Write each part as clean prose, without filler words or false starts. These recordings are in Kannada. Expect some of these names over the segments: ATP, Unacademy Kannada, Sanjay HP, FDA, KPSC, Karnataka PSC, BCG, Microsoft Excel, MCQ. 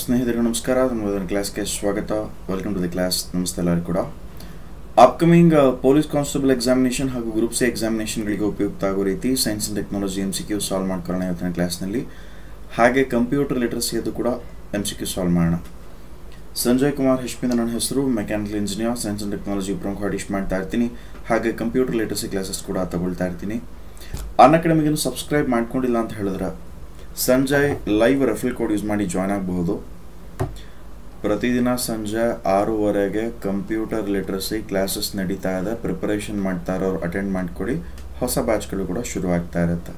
ಸ್ನೇಹಿತರಿಗೆ ನಮಸ್ಕಾರ ನಮ್ಮ ಕ್ಲಾಸ್ ಗೆ ಸ್ವಾಗತ ವೆಲ್ಕಮ್ ಟು ದಿ ಕ್ಲಾಸ್ ನಮಸ್ತೆ ಎಲ್ಲರಿಗೂ ಕೂಡ ಅಪ್ಕಮಿಂಗ್ ಪೊಲೀಸ್ ಕಾನ್ಸ್ಟೇಬಲ್ ಎಕ್ಸಾಮಿನೇಷನ್ ಹಾಗೂ ಗ್ರೂಪ್ ಸಿ ಎಕ್ಸಾಮಿನೇಷನ್ ಗಳಿಗೆ ಉಪಯುಕ್ತ ಆಗೋ ರೀತಿ science and technology MCQ solve ಮಾಡ್ಕೊಳ್ಳೋಣ ಇವತ್ತಿನ ಕ್ಲಾಸ್ ನಲ್ಲಿ ಹಾಗೆ ಕಂಪ್ಯೂಟರ್ ಲಿಟರಸಿ ಅದು ಕೂಡ MCQ ಸಾಲ್ವ್ ಮಾಡೋಣ ಸಂಜಯ್ ಕುಮಾರ್ HP ನನ್ನ ಹೆಸರು mechanical engineer science and technology ಪ್ರಮುಖ ಆಡಿಷ್ ಮಾಡ್ತಾ ಇರ್ತೀನಿ ಹಾಗೆ ಕಂಪ್ಯೂಟರ್ ಲಿಟರಸಿ ಕ್ಲಾಸಸ್ ಕೂಡ ತಗೊಳ್ತಾ ಇರ್ತೀನಿ Unacademy ಗೆ ಸಬ್ಸ್ಕ್ರೈಬ್ ಮಾಡ್ಕೊಂಡಿಲ್ಲ ಅಂತ ಹೇಳಿದ್ರೆ Sanjay live referral code use माडि जॉइन आगबहुदु प्रतिदिन संजे 6:30 कंप्यूटर लिटरेसी क्लासेस नडीता इदे प्रिपरेशन माड्ता इरोरु अटेंड माड्कोळ्ळि होस बैच गळु कूड शुरु आग्ता इरुत्ते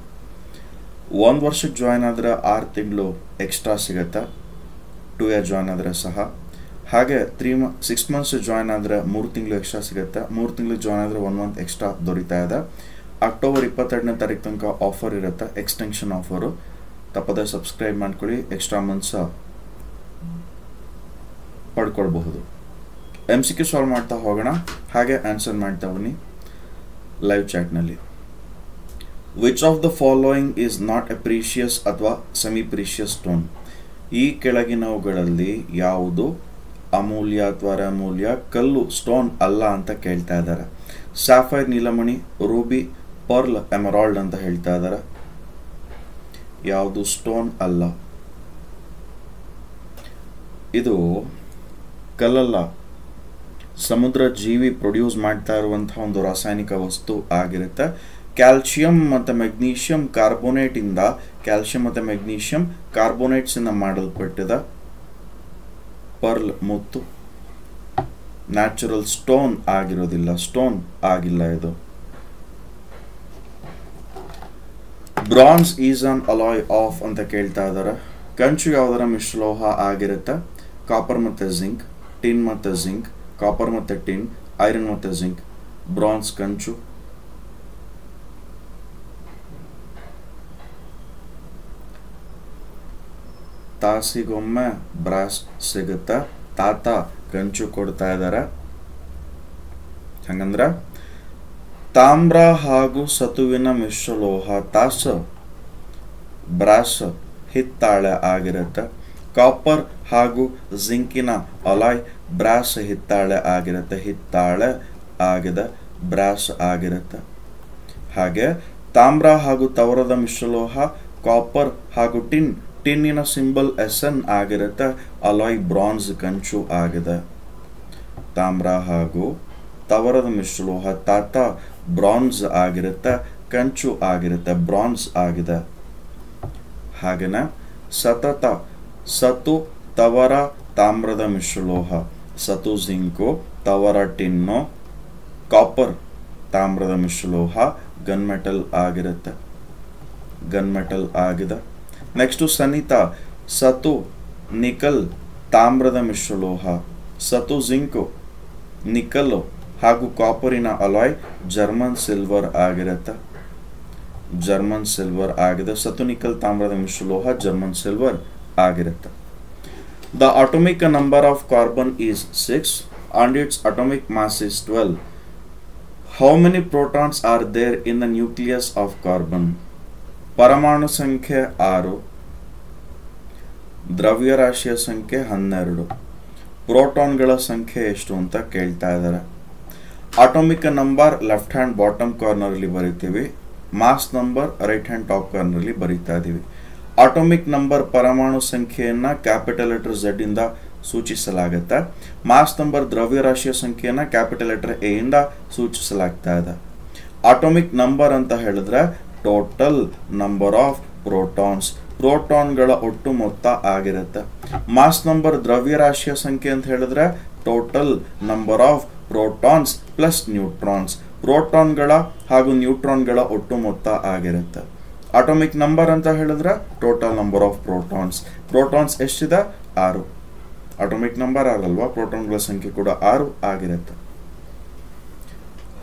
1 वर्ष जॉइन आद्रे 6 तिंगळु एक्स्ट्रा सिगुत्ते 2 इयर जॉइन आद्रे सह हागे 6 मंथ्स जॉइन आद्रे 3 तिंगळु एक्स्ट्रा सिगुत्ते 3 तिंगळु जॉइन आद्रे 1 मंथ एक्स्ट्रा दोरिता इदे अक्टोबर 22ने तारीखु तनक आफर इरुत्ते एक्सटेंशन आफर तपद सब्सक्राइब माड्कोळ्ळि एक्स्ट्रा मंथ्स पड्कोळ्ळबहुदु MCQ साल्व माड्ता होगोण हागे आंसर माड्ता बन्नि लाइव चैट नल्लि which of the following is not a precious अथवा सेमी प्रीशियस स्टोन ई केळगिनವುಗಳಲ್ಲಿ ಯಾವುದು ಅಮೂಲ್ಯ ಅಥವಾ ಅಮೂಲ್ಯ ಕಲ್ಲು ಸ್ಟೋನ್ ಅಲ್ಲ ಅಂತ ಹೇಳ್ತಾ ಇದ್ದಾರೆ ಸಾಫೈರ್ ನೀಲಮಣಿ ರೂಬಿ ಪರ್ಲ್ ಎಮರಾಲ್ಡ್ ಅಂತ ಹೇಳ್ತಾ ಇದ್ದಾರೆ यावदु स्टोन अल्ल इदु कल्लल्ल समुद्र जीवी प्रोड्यूस माड्ता इरुवंत ओंदु रासायनिक वस्तु आगिरुत्ते ಕ್ಯಾಲ್ಸಿಯಂ ಮತ್ತು ಮೆಗ್ನೀಷಿಯಂ ಕಾರ್ಬೋನೇಟ್ ಇಂದ ಕ್ಯಾಲ್ಸಿಯಂ ಮತ್ತು ಮೆಗ್ನೀಷಿಯಂ ಕಾರ್ಬೋನೇಟ್ಸ್ ಇಂದ ಮಾಡಲ್ಪಟ್ಟಿದೆ ಪರ್ಲ್ ಮುತ್ತು ನ್ಯಾಚುರಲ್ ಸ್ಟೋನ್ ಆಗಿರೋದಿಲ್ಲ ಸ್ಟೋನ್ ಆಗಿಲ್ಲ ಇದು Bronze is an alloy of अंत केल्ता इद्दारे कंचु यावदर मिश्रलोह आगिरुत्ते कापर मत्ते जिंक टिन मत्ते जिंक कापर मत्ते टिन आयरन मत्ते जिंक ब्रॉन्ज कंचु तासिगोम्मे ब्रास सिगुत्ते ताता कंचु कोड्ता इद्दारे हागंद्रे ताम्र हागू सतुविन मिश्रलोह तास ब्रास हित्ताळे आगिरुत्ते कापर हागू जिंकिन अलाय ब्रास हित्ताळे आगिरुत्ते हित्ताळे आगिद ब्रास आगिरुत्ते हागे ताम्र हागू तवरद मिश्रलोह कापर हागू टिन टिन्निन सिंबल SN आगिरुत्ते अलाय ब्रॉन्ज कंचु आगिदे ताम्र हागू तवरद मिश्रलोह ताता ब्रॉन्ज आगिरुत्ते कंचु आगिरुत्ते ब्रॉन्ज आगिदे हागेने सतत सतु तवर ताम्रद मिश्रलोह सतु जिंकु तवर टिन्नु कापर ताम्रद मिश्रलोह गन्मेटल आगिरुत्ते गन्मेटल आगिदे नेक्स्ट सनीता सतु निकल ताम्रद मिश्रलोह सतु जिंकु निकल हागू कापरिन अलॉय जर्मन सिल्वर आगिदे सतु निकल ताम्रद मिश्रलोह जर्मन सिल्वर आगिरुत्ते the atomic number of carbon is 6 and its atomic mass is 12 how many protons are there in the nucleus of carbon परमाणु संख्ये 6 द्रव्य राशिय संख्ये 12 प्रोटॉन गळ संख्ये एष्टु अंत केळ्ता इद्दारे atomic number left hand bottom corner ली बरीतीवी mass number right hand top corner ली बरीता इदीवी अटॉमिक नंबर परमाणु संख्येयन्न कैपिटल लेटर Z इंद सूचिसलागुत्ते मास नंबर द्रव्यराशिय संख्येयन्न कैपिटल लेटर A इंद सूचिसलागुत्ता इदे अटॉमिक नंबर अंत हेळिद्रे total number of protons proton गळ ओट्टु मोत्त आगिरुत्ते मास नंबर द्रव्यराशिय संख्ये अंत हेळिद्रे total number of protons plus neutrons proton गळ ಹಾಗೂ ನ್ಯೂಟ್ರಾನ್ ಗಳ ಒಟ್ಟು ಮೊತ್ತ ಆಗಿರುತ್ತೆ ಅಟಾಮಿಕ್ ನಂಬರ್ ಅಂತ ಹೇಳಿದ್ರೆ total number of protons protons ಎಷ್ಟಿದೆ 6 ಅಟಾಮಿಕ್ ನಂಬರ್ ಆಗಲ್ವಾ ಪ್ರೋಟಾನ್ ಗಳ ಸಂಖ್ಯೆ ಕೂಡ 6 ಆಗಿರುತ್ತೆ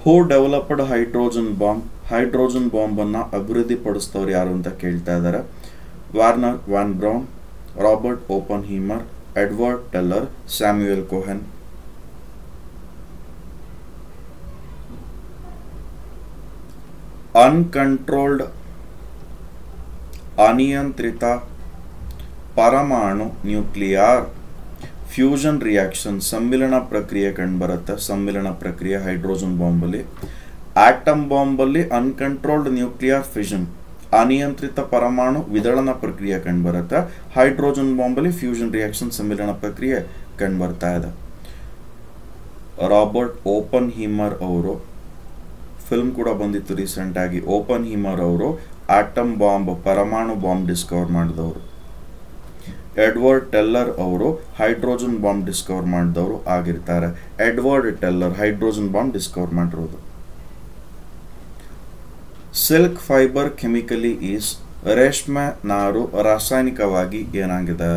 ಹೂ ಡೆವಲಪ್ಡ್ ಹೈಡ್ರೋಜನ್ ಬಾಂಬ್ ಅನ್ನು ಅಭಿವೃದ್ಧಿಪಡಿಸಿದವರು ಯಾರು ಅಂತ ಕೇಳ್ತಾ ಇದ್ದಾರೆ Wernher von Braun Robert Oppenheimer Edward Teller Samuel Cohen uncontrolled अनियंत्रित ಪರಮಾಣು ನ್ಯೂಕ್ಲಿಯರ್ ಫ್ಯೂಷನ್ ರಿಯಾಕ್ಷನ್ ಸಮ್ಮಿಲನ ಪ್ರಕ್ರಿಯೆ ಕಂಡುಬರುತ್ತೆ. ಸಮ್ಮಿಲನ ಪ್ರಕ್ರಿಯೆ ಹೈಡ್ರೋಜನ್ ಬಾಂಬಲ್ಲಿ, ಆಟಮ್ ಬಾಂಬಲ್ಲಿ ಅನ್ಕಂಟ್ರೋಲ್ಡ್ ನ್ಯೂಕ್ಲಿಯರ್ ಫ್ಯೂಷನ್ ಅನಿಯಂತ್ರಿತ ಪರಮಾಣು ವಿದಳನ ಪ್ರಕ್ರಿಯೆ ಕಂಡುಬರುತ್ತೆ. ಹೈಡ್ರೋಜನ್ ಬಾಂಬಲ್ಲಿ ಫ್ಯೂಷನ್ ರಿಯಾಕ್ಷನ್ ಸಮ್ಮಿಲನ ಪ್ರಕ್ರಿಯೆ ಕಂಡುಬರ್ತಾ ಇದೆ. ರಾಬರ್ಟ್ ಓಪನ್ ಹೀಮರ್ ಅವರು, ಫಿಲ್ಮ್ ಕೂಡ ಬಂದಿತ್ತು ರೀಸೆಂಟ್ ಆಗಿ, ಓಪನ್ ಹೀಮರ್ ಅವರು ಆಟಮ್ ಬಾಂಬ್ ಪರಮಾಣು ಬಾಂಬ್ ಡಿಸ್ಕವರ್ ಮಾಡಿದವರು. ಎಡ್ವರ್ಡ್ ಟೆಲ್ಲರ್ ಅವರು ಹೈಡ್ರೋಜನ್ ಬಾಂಬ್ ಡಿಸ್ಕವರ್ ಮಾಡಿದವರು ಆಗಿರ್ತಾರೆ. Edward Teller hydrogen bomb discover ಮಾಡಿರೋದು. ಸಿಲ್ಕ್ ಫೈಬರ್ ಕೆಮಿಕಲಿ ಈಸ್ ರೇಷ್ಮೆ ನಾರು ರಾಸಾಯನಿಕವಾಗಿ ಏನಾಗಿದೆ?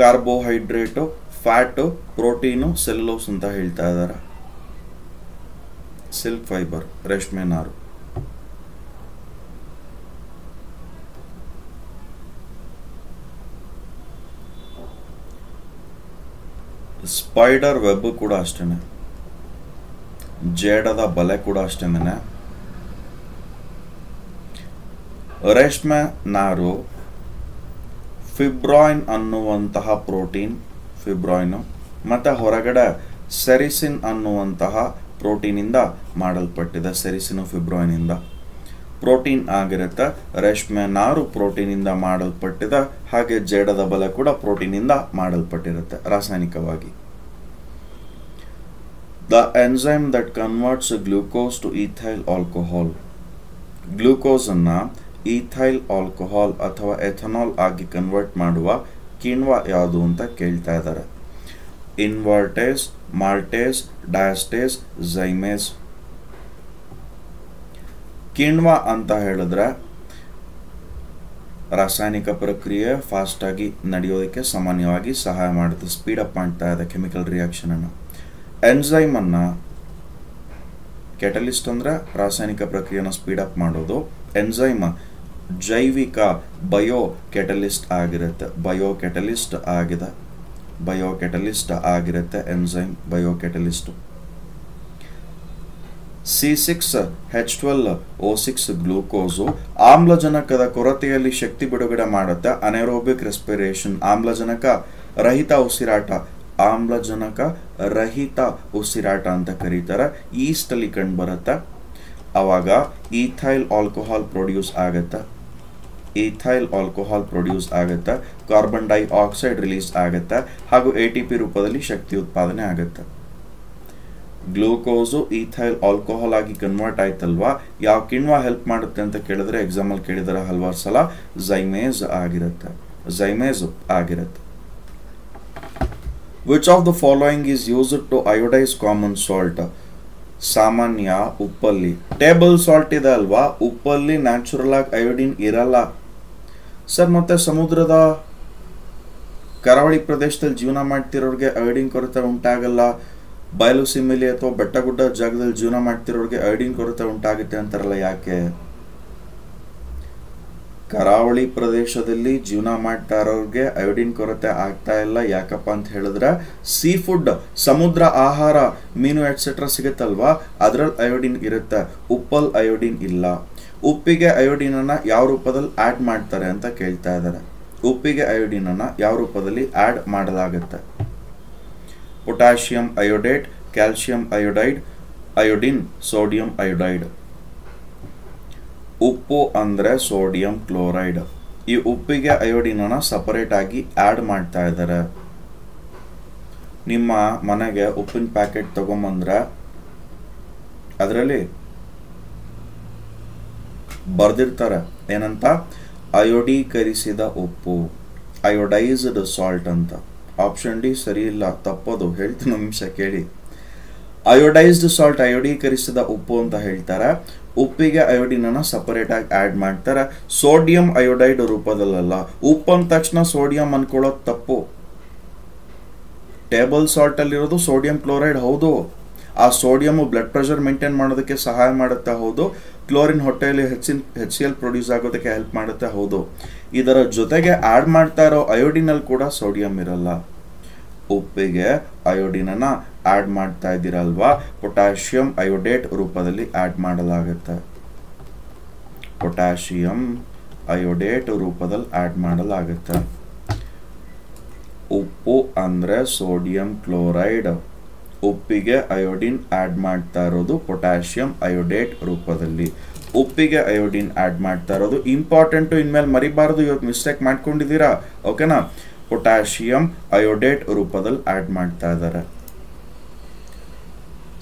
ಕಾರ್ಬೋಹೈಡ್ರೇಟು, ಫ್ಯಾಟು, ಪ್ರೋಟೀನು, ಸೆಲ್ಯುಲೋಸ್ ಅಂತ ಹೇಳ್ತಾ ಇದ್ದಾರೆ. ಸಿಲ್ಕ್ ಫೈಬರ್ ರೇಷ್ಮೆ ನಾರು. ಸ್ಪೈಡರ್ ವೆಬ್ ಕೂಡ ಅಷ್ಟೇನೆ, ಜೇಡದ ಬಲೆ ಕೂಡ ಅಷ್ಟೇನೆ. ರೇಷ್ಮೆ ನಾರು, ಫಿಬ್ರಾಯಿನ್ ಅನ್ನುವಂತಹ ಪ್ರೋಟೀನ್, ಫಿಬ್ರಾಯಿನು ಮತ್ತು ಹೊರಗಡೆ ಸೆರಿಸಿನ್ ಅನ್ನುವಂತಹ ಪ್ರೋಟೀನಿಂದ ಮಾಡಲ್ಪಟ್ಟಿದೆ. ಸೆರಿಸಿನು ಫಿಬ್ರಾಯಿನಿಂದ ಪ್ರೋಟೀನ್ ಆಗಿರುತ್ತೆ. ರೇಷ್ಮೆ ನಾರು ಪ್ರೋಟೀನಿಂದ ಮಾಡಲ್ಪಟ್ಟಿದೆ, ಹಾಗೆ ಜೇಡದ ಬಲೆ ಕೂಡ ಪ್ರೋಟೀನಿಂದ ಮಾಡಲ್ಪಟ್ಟಿರುತ್ತೆ ರಾಸಾಯನಿಕವಾಗಿ. The enzyme that converts glucose to ethyl alcohol, ಗ್ಲೂಕೋಸನ್ನು ಈಥೈಲ್ ಆಲ್ಕೋಹಾಲ್ ಅಥವಾ ಎಥನಾಲ್ ಆಗಿ ಕನ್ವರ್ಟ್ ಮಾಡುವ ಕಿಣ್ವ ಯಾವುದು ಅಂತ ಕೇಳ್ತಾ ಇದ್ದಾರೆ. ಇನ್ವರ್ಟೇಸ್, ಮಾಲ್ಟೇಸ್, ಡಯಾಸ್ಟೇಸ್, ಝೈಮೇಸ್. ಕಿಣ್ವ ಅಂತ ಹೇಳಿದ್ರೆ ರಾಸಾಯನಿಕ ಪ್ರಕ್ರಿಯೆ ಫಾಸ್ಟಾಗಿ ನಡೆಯೋದಕ್ಕೆ ಸಾಮಾನ್ಯವಾಗಿ ಸಹಾಯ ಮಾಡುತ್ತೆ, ಸ್ಪೀಡಪ್ ಮಾಡ್ತಾ ಇದೆ ಕೆಮಿಕಲ್ ರಿಯಾಕ್ಷನನ್ನು. ಎನ್ಸೈಮನ್ನು, ಕ್ಯಾಟಲಿಸ್ಟ್ ಅಂದರೆ ರಾಸಾಯನಿಕ ಪ್ರಕ್ರಿಯೆಯನ್ನು ಸ್ಪೀಡಪ್ ಮಾಡೋದು. ಎನ್ಸೈಮ್ ಜೈವಿಕ ಬಯೋ ಕ್ಯಾಟಲಿಸ್ಟ್ ಆಗಿರುತ್ತೆ, ಬಯೋ ಕ್ಯಾಟಲಿಸ್ಟ್ ಆಗಿರುತ್ತೆ enzyme bio catalyst. C6H12O6 glucose ಆಮ್ಲಜನಕದ ಕೊರತೆಯಲ್ಲಿ ಶಕ್ತಿ ಬಿಡುಗಡೆ ಮಾಡುತ್ತೆ. ಅನೆರೋಬಿಕ್ ರೆಸ್ಪಿರೇಷನ್, ಆಮ್ಲಜನಕ ರಹಿತ ಉಸಿರಾಟ ಅಂತ ಕರೀತಾರೆ. ಈಸ್ಟಲ್ಲಿ ಕಂಡು ಬರುತ್ತೆ. ಆವಾಗ ಈಥೈಲ್ ಆಲ್ಕೋಹಾಲ್ ಪ್ರೊಡ್ಯೂಸ್ ಆಗುತ್ತೆ, ಕಾರ್ಬನ್ ಡೈಆಕ್ಸೈಡ್ ರಿಲೀಸ್ ಆಗುತ್ತೆ, ಹಾಗೂ ATP ರೂಪದಲ್ಲಿ ಶಕ್ತಿ ಉತ್ಪಾದನೆ ಆಗುತ್ತೆ. ಗ್ಲೂಕೋಸು ಈಥೈಲ್ ಆಲ್ಕೋಹಾಲ್ ಆಗಿ ಕನ್ವರ್ಟ್ ಆಯ್ತಲ್ವಾ, ಯಾವ ಕಿಣ್ವ ಹೆಲ್ಪ್ ಮಾಡುತ್ತೆ ಅಂತ ಕೇಳಿದ್ರೆ ಎಕ್ಸಾಮಲ್ ಕೇಳಿದರೆ ಹಲವಾರು ಸಲ ಝೈಮೇಸ್ ಆಗಿರುತ್ತೆ. Which of the following is used to iodise common salt? ಸಾಮಾನ್ಯ ಉಪ್ಪಲ್ಲಿ ಟೇಬಲ್ ಸಾಲ್ಟ್ ಇದೆ ಅಲ್ವಾ, ಉಪ್ಪಲ್ಲಿ ನ್ಯಾಚುರಲ್ ಆಗಿ ಅಯೋಡಿನ್ ಇರಲ್ಲ ಸರ್. ಮತ್ತೆ ಸಮುದ್ರದ ಕರಾವಳಿ ಪ್ರದೇಶದಲ್ಲಿ ಜೀವನ ಮಾಡ್ತಿರೋರಿಗೆ ಅಯೋಡಿನ್ ಕೊರತೆ ಉಂಟಾಗಲ್ಲ, ಬಯಲು ಸೀಮೆಲಿ ಅಥವಾ ಬೆಟ್ಟಗುಡ್ಡ ಜಾಗದಲ್ಲಿ ಜೀವನ ಮಾಡ್ತಿರೋರಿಗೆ ಅಯೋಡಿನ್ ಕೊರತೆ ಉಂಟಾಗುತ್ತೆ ಅಂತಾರಲ್ಲ, ಯಾಕೆ? ಕರಾವಳಿ ಪ್ರದೇಶದಲ್ಲಿ ಜೀವನ ಮಾಡ್ತಾ ಇರೋರಿಗೆ ಅಯೋಡಿನ್ ಕೊರತೆ ಆಗ್ತಾ ಇಲ್ಲ, ಯಾಕಪ್ಪ ಅಂತ ಹೇಳಿದ್ರೆ ಸೀ ಫುಡ್, ಸಮುದ್ರ ಆಹಾರ, ಮೀನು ಎಟ್ಸೆಟ್ರಾ ಸಿಗುತ್ತಲ್ವಾ, ಅದರಲ್ಲಿ ಅಯೋಡಿನ್ ಇರುತ್ತೆ, ಉಪ್ಪಲ್ಲಿ ಅಯೋಡಿನ್ ಇಲ್ಲ. ಉಪ್ಪಿಗೆ ಅಯೋಡಿನನ್ನು ಯಾವ ರೂಪದಲ್ಲಿ ಆ್ಯಡ್ ಮಾಡ್ತಾರೆ ಅಂತ ಕೇಳ್ತಾ ಇದ್ದಾರೆ. Potassium iodate, calcium iodide, iodine, sodium iodide. ಉಪ್ಪು ಅಂದರೆ ಸೋಡಿಯಂ ಕ್ಲೋರೈಡ್. ಈ ಉಪ್ಪಿಗೆ ಅಯೋಡಿನನ್ನು ಸಪರೇಟ್ ಆಗಿ ಆ್ಯಡ್ ಮಾಡ್ತಾ ಇದ್ದಾರೆ. ನಿಮ್ಮ ಮನೆಗೆ ಉಪ್ಪಿನ ಪ್ಯಾಕೆಟ್ ತಗೊಂಬಂದ್ರೆ ಅದರಲ್ಲಿ ಬರೆದಿರ್ತಾರೆ ಏನಂತ, ಅಯೋಡೀಕರಿಸಿದ ಉಪ್ಪು, ಅಯೋಡೈಸ್ಡ್ ಸಾಲ್ಟ್ ಅಂತ. ಆಪ್ಷನ್ ಡಿ ಸರಿ ಇಲ್ಲ, ತಪ್ಪದು, ಹೇಳ್ತೀನಿ ಒಂದು ನಿಮಿಷ ಕೇಳಿ. ಅಯೋಡೈಸ್ಡ್ ಸಾಲ್ಟ್ ಅಯೋಡೀಕರಿಸಿದ ಉಪ್ಪು ಅಂತ ಹೇಳ್ತಾರೆ. ಉಪ್ಪಿಗೆ ಅಯೋಡಿನನ್ನು ಸಪರೇಟಾಗಿ ಆ್ಯಡ್ ಮಾಡ್ತಾರೆ, ಸೋಡಿಯಂ ಅಯೋಡೈಡ್ ರೂಪದಲ್ಲ. ಉಪ್ಪು ಅಂದ ತಕ್ಷಣ ಸೋಡಿಯಂ ಅನ್ಕೊಳ್ಳೋದು ತಪ್ಪು. ಟೇಬಲ್ ಸಾಲ್ಟಲ್ಲಿರೋದು ಸೋಡಿಯಂ ಕ್ಲೋರೈಡ್, ಹೌದು. ಆ ಸೋಡಿಯಂ ಬ್ಲಡ್ ಪ್ರೆಷರ್ ಮೇಂಟೈನ್ ಮಾಡೋದಕ್ಕೆ ಸಹಾಯ ಮಾಡುತ್ತೆ, ಹೌದು. ಕ್ಲೋರಿನ್ ಹೊಟ್ಟೆಯಲ್ಲಿ HCl ಪ್ರೊಡ್ಯೂಸ್ ಆಗೋದಕ್ಕೆ ಹೆಲ್ಪ್ ಮಾಡುತ್ತೆ, ಹೌದು. ಇದರ ಜೊತೆಗೆ ಆ್ಯಡ್ ಮಾಡ್ತಾ ಇರೋ ಅಯೋಡಿನಲ್ಲಿ ಕೂಡ ಸೋಡಿಯಂ ಇರಲ್ಲ. ಉಪ್ಪಿಗೆ ಅಯೋಡಿನನ್ನು ಆ್ಯಡ್ ಮಾಡ್ತಾ ಇದ್ದೀರಲ್ವಾ, ಪೊಟ್ಯಾಷಿಯಂ ಅಯೋಡೇಟ್ ರೂಪದಲ್ಲಿ ಆ್ಯಡ್ ಮಾಡಲಾಗುತ್ತೆ, ಉಪ್ಪು ಅಂದ್ರೆ सोडियम ಕ್ಲೋರೈಡ್, ಉಪ್ಪಿಗೆ ಅಯೋಡಿನ್ ಆಡ್ ಮಾಡ್ತಾ ಇರೋದು ಪೊಟ್ಯಾಷಿಯಂ ಅಯೋಡೇಟ್ ರೂಪದಲ್ಲಿ. ಉಪ್ಪಿಗೆ ಅಯೋಡಿನ್ ಆಡ್ ಮಾಡ್ತಾ ಇರೋದು ಇಂಪಾರ್ಟೆಂಟ್, ಇನ್ಮೇಲೆ ಮರಿಬಾರದು, ಇವತ್ತು ಮಿಸ್ಟೇಕ್ ಮಾಡ್ಕೊಂಡಿದ್ದೀರಾ ಓಕೆನಾ. ಪೊಟ್ಯಾಷಿಯಂ ಅಯೋಡೇಟ್ ರೂಪದಲ್ಲಿ ಆಡ್ ಮಾಡ್ತಾ ಇದ್ದಾರೆ.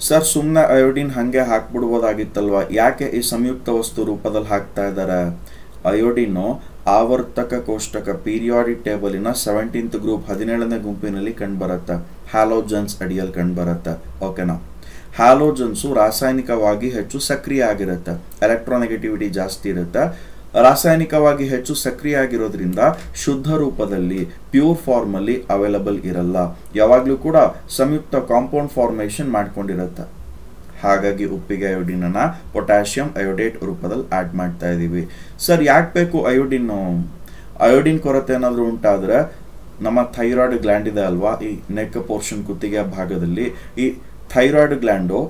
ಸರ್ ಸುಮ್ಮನೆ ಅಯೋಡಿನ್ ಹಾಗೆ ಹಾಕ್ಬಿಡಬಹುದಾಗಿತ್ತಲ್ವಾ, ಯಾಕೆ ಈ ಸಂಯುಕ್ತ ವಸ್ತು ರೂಪದಲ್ಲಿ ಹಾಕ್ತಾ ಇದ್ದಾರೆ? ಅಯೋಡಿನು ಆವರ್ತಕ ಕೋಷ್ಟಕ ಪೀರಿಯಾಡಿಕ್ ಟೇಬಲಿನ 17th ಗ್ರೂಪ್ 17ನೇ ಗುಂಪಿನಲ್ಲಿ ಕಂಡುಬರುತ್ತೆ, ಹ್ಯಾಲೋಜನ್ಸ್ ಅಡಿಯಲ್ಲಿ ಕಂಡುಬರುತ್ತೆ ಓಕೆನಾ. ಹ್ಯಾಲೋಜನ್ಸು ರಾಸಾಯನಿಕವಾಗಿ ಹೆಚ್ಚು ಸಕ್ರಿಯ ಆಗಿರುತ್ತೆ, ಎಲೆಕ್ಟ್ರಾನೆಗೆಟಿವಿಟಿ ಜಾಸ್ತಿ ಇರುತ್ತೆ, ರಾಸಾಯನಿಕವಾಗಿ ಹೆಚ್ಚು ಸಕ್ರಿಯ ಆಗಿರೋದ್ರಿಂದ ಶುದ್ಧ ರೂಪದಲ್ಲಿ ಪ್ಯೂರ್ ಫಾರ್ಮಲ್ಲಿ ಅವೈಲಬಲ್ ಇರಲ್ಲ, ಯಾವಾಗಲೂ ಕೂಡ ಸಂಯುಕ್ತ ಕಾಂಪೌಂಡ್ ಫಾರ್ಮೇಷನ್ ಮಾಡ್ಕೊಂಡಿರುತ್ತೆ. ಹಾಗಾಗಿ ಉಪ್ಪಿಗೆ ಅಯೋಡಿನನ್ನು ಪೊಟ್ಯಾಷಿಯಂ ಅಯೋಡೇಟ್ ರೂಪದಲ್ಲಿ ಆಡ್ ಮಾಡ್ತಾ ಇದ್ದೀವಿ. ಸರ್ ಯಾಕೆ ಬೇಕು ಅಯೋಡಿನ್ನು? ಅಯೋಡಿನ್ ಕೊರತೆ ಏನಾದರೂ ಉಂಟಾದರೆ ನಮ್ಮ ಥೈರಾಯ್ಡ್ ಗ್ಲ್ಯಾಂಡ್ ಇದೆ ಅಲ್ವಾ, ಈ ನೆಕ್ ಪೋರ್ಷನ್ ಕುತ್ತಿಗೆ ಭಾಗದಲ್ಲಿ, ಈ ಥೈರಾಯ್ಡ್ ಗ್ಲ್ಯಾಂಡು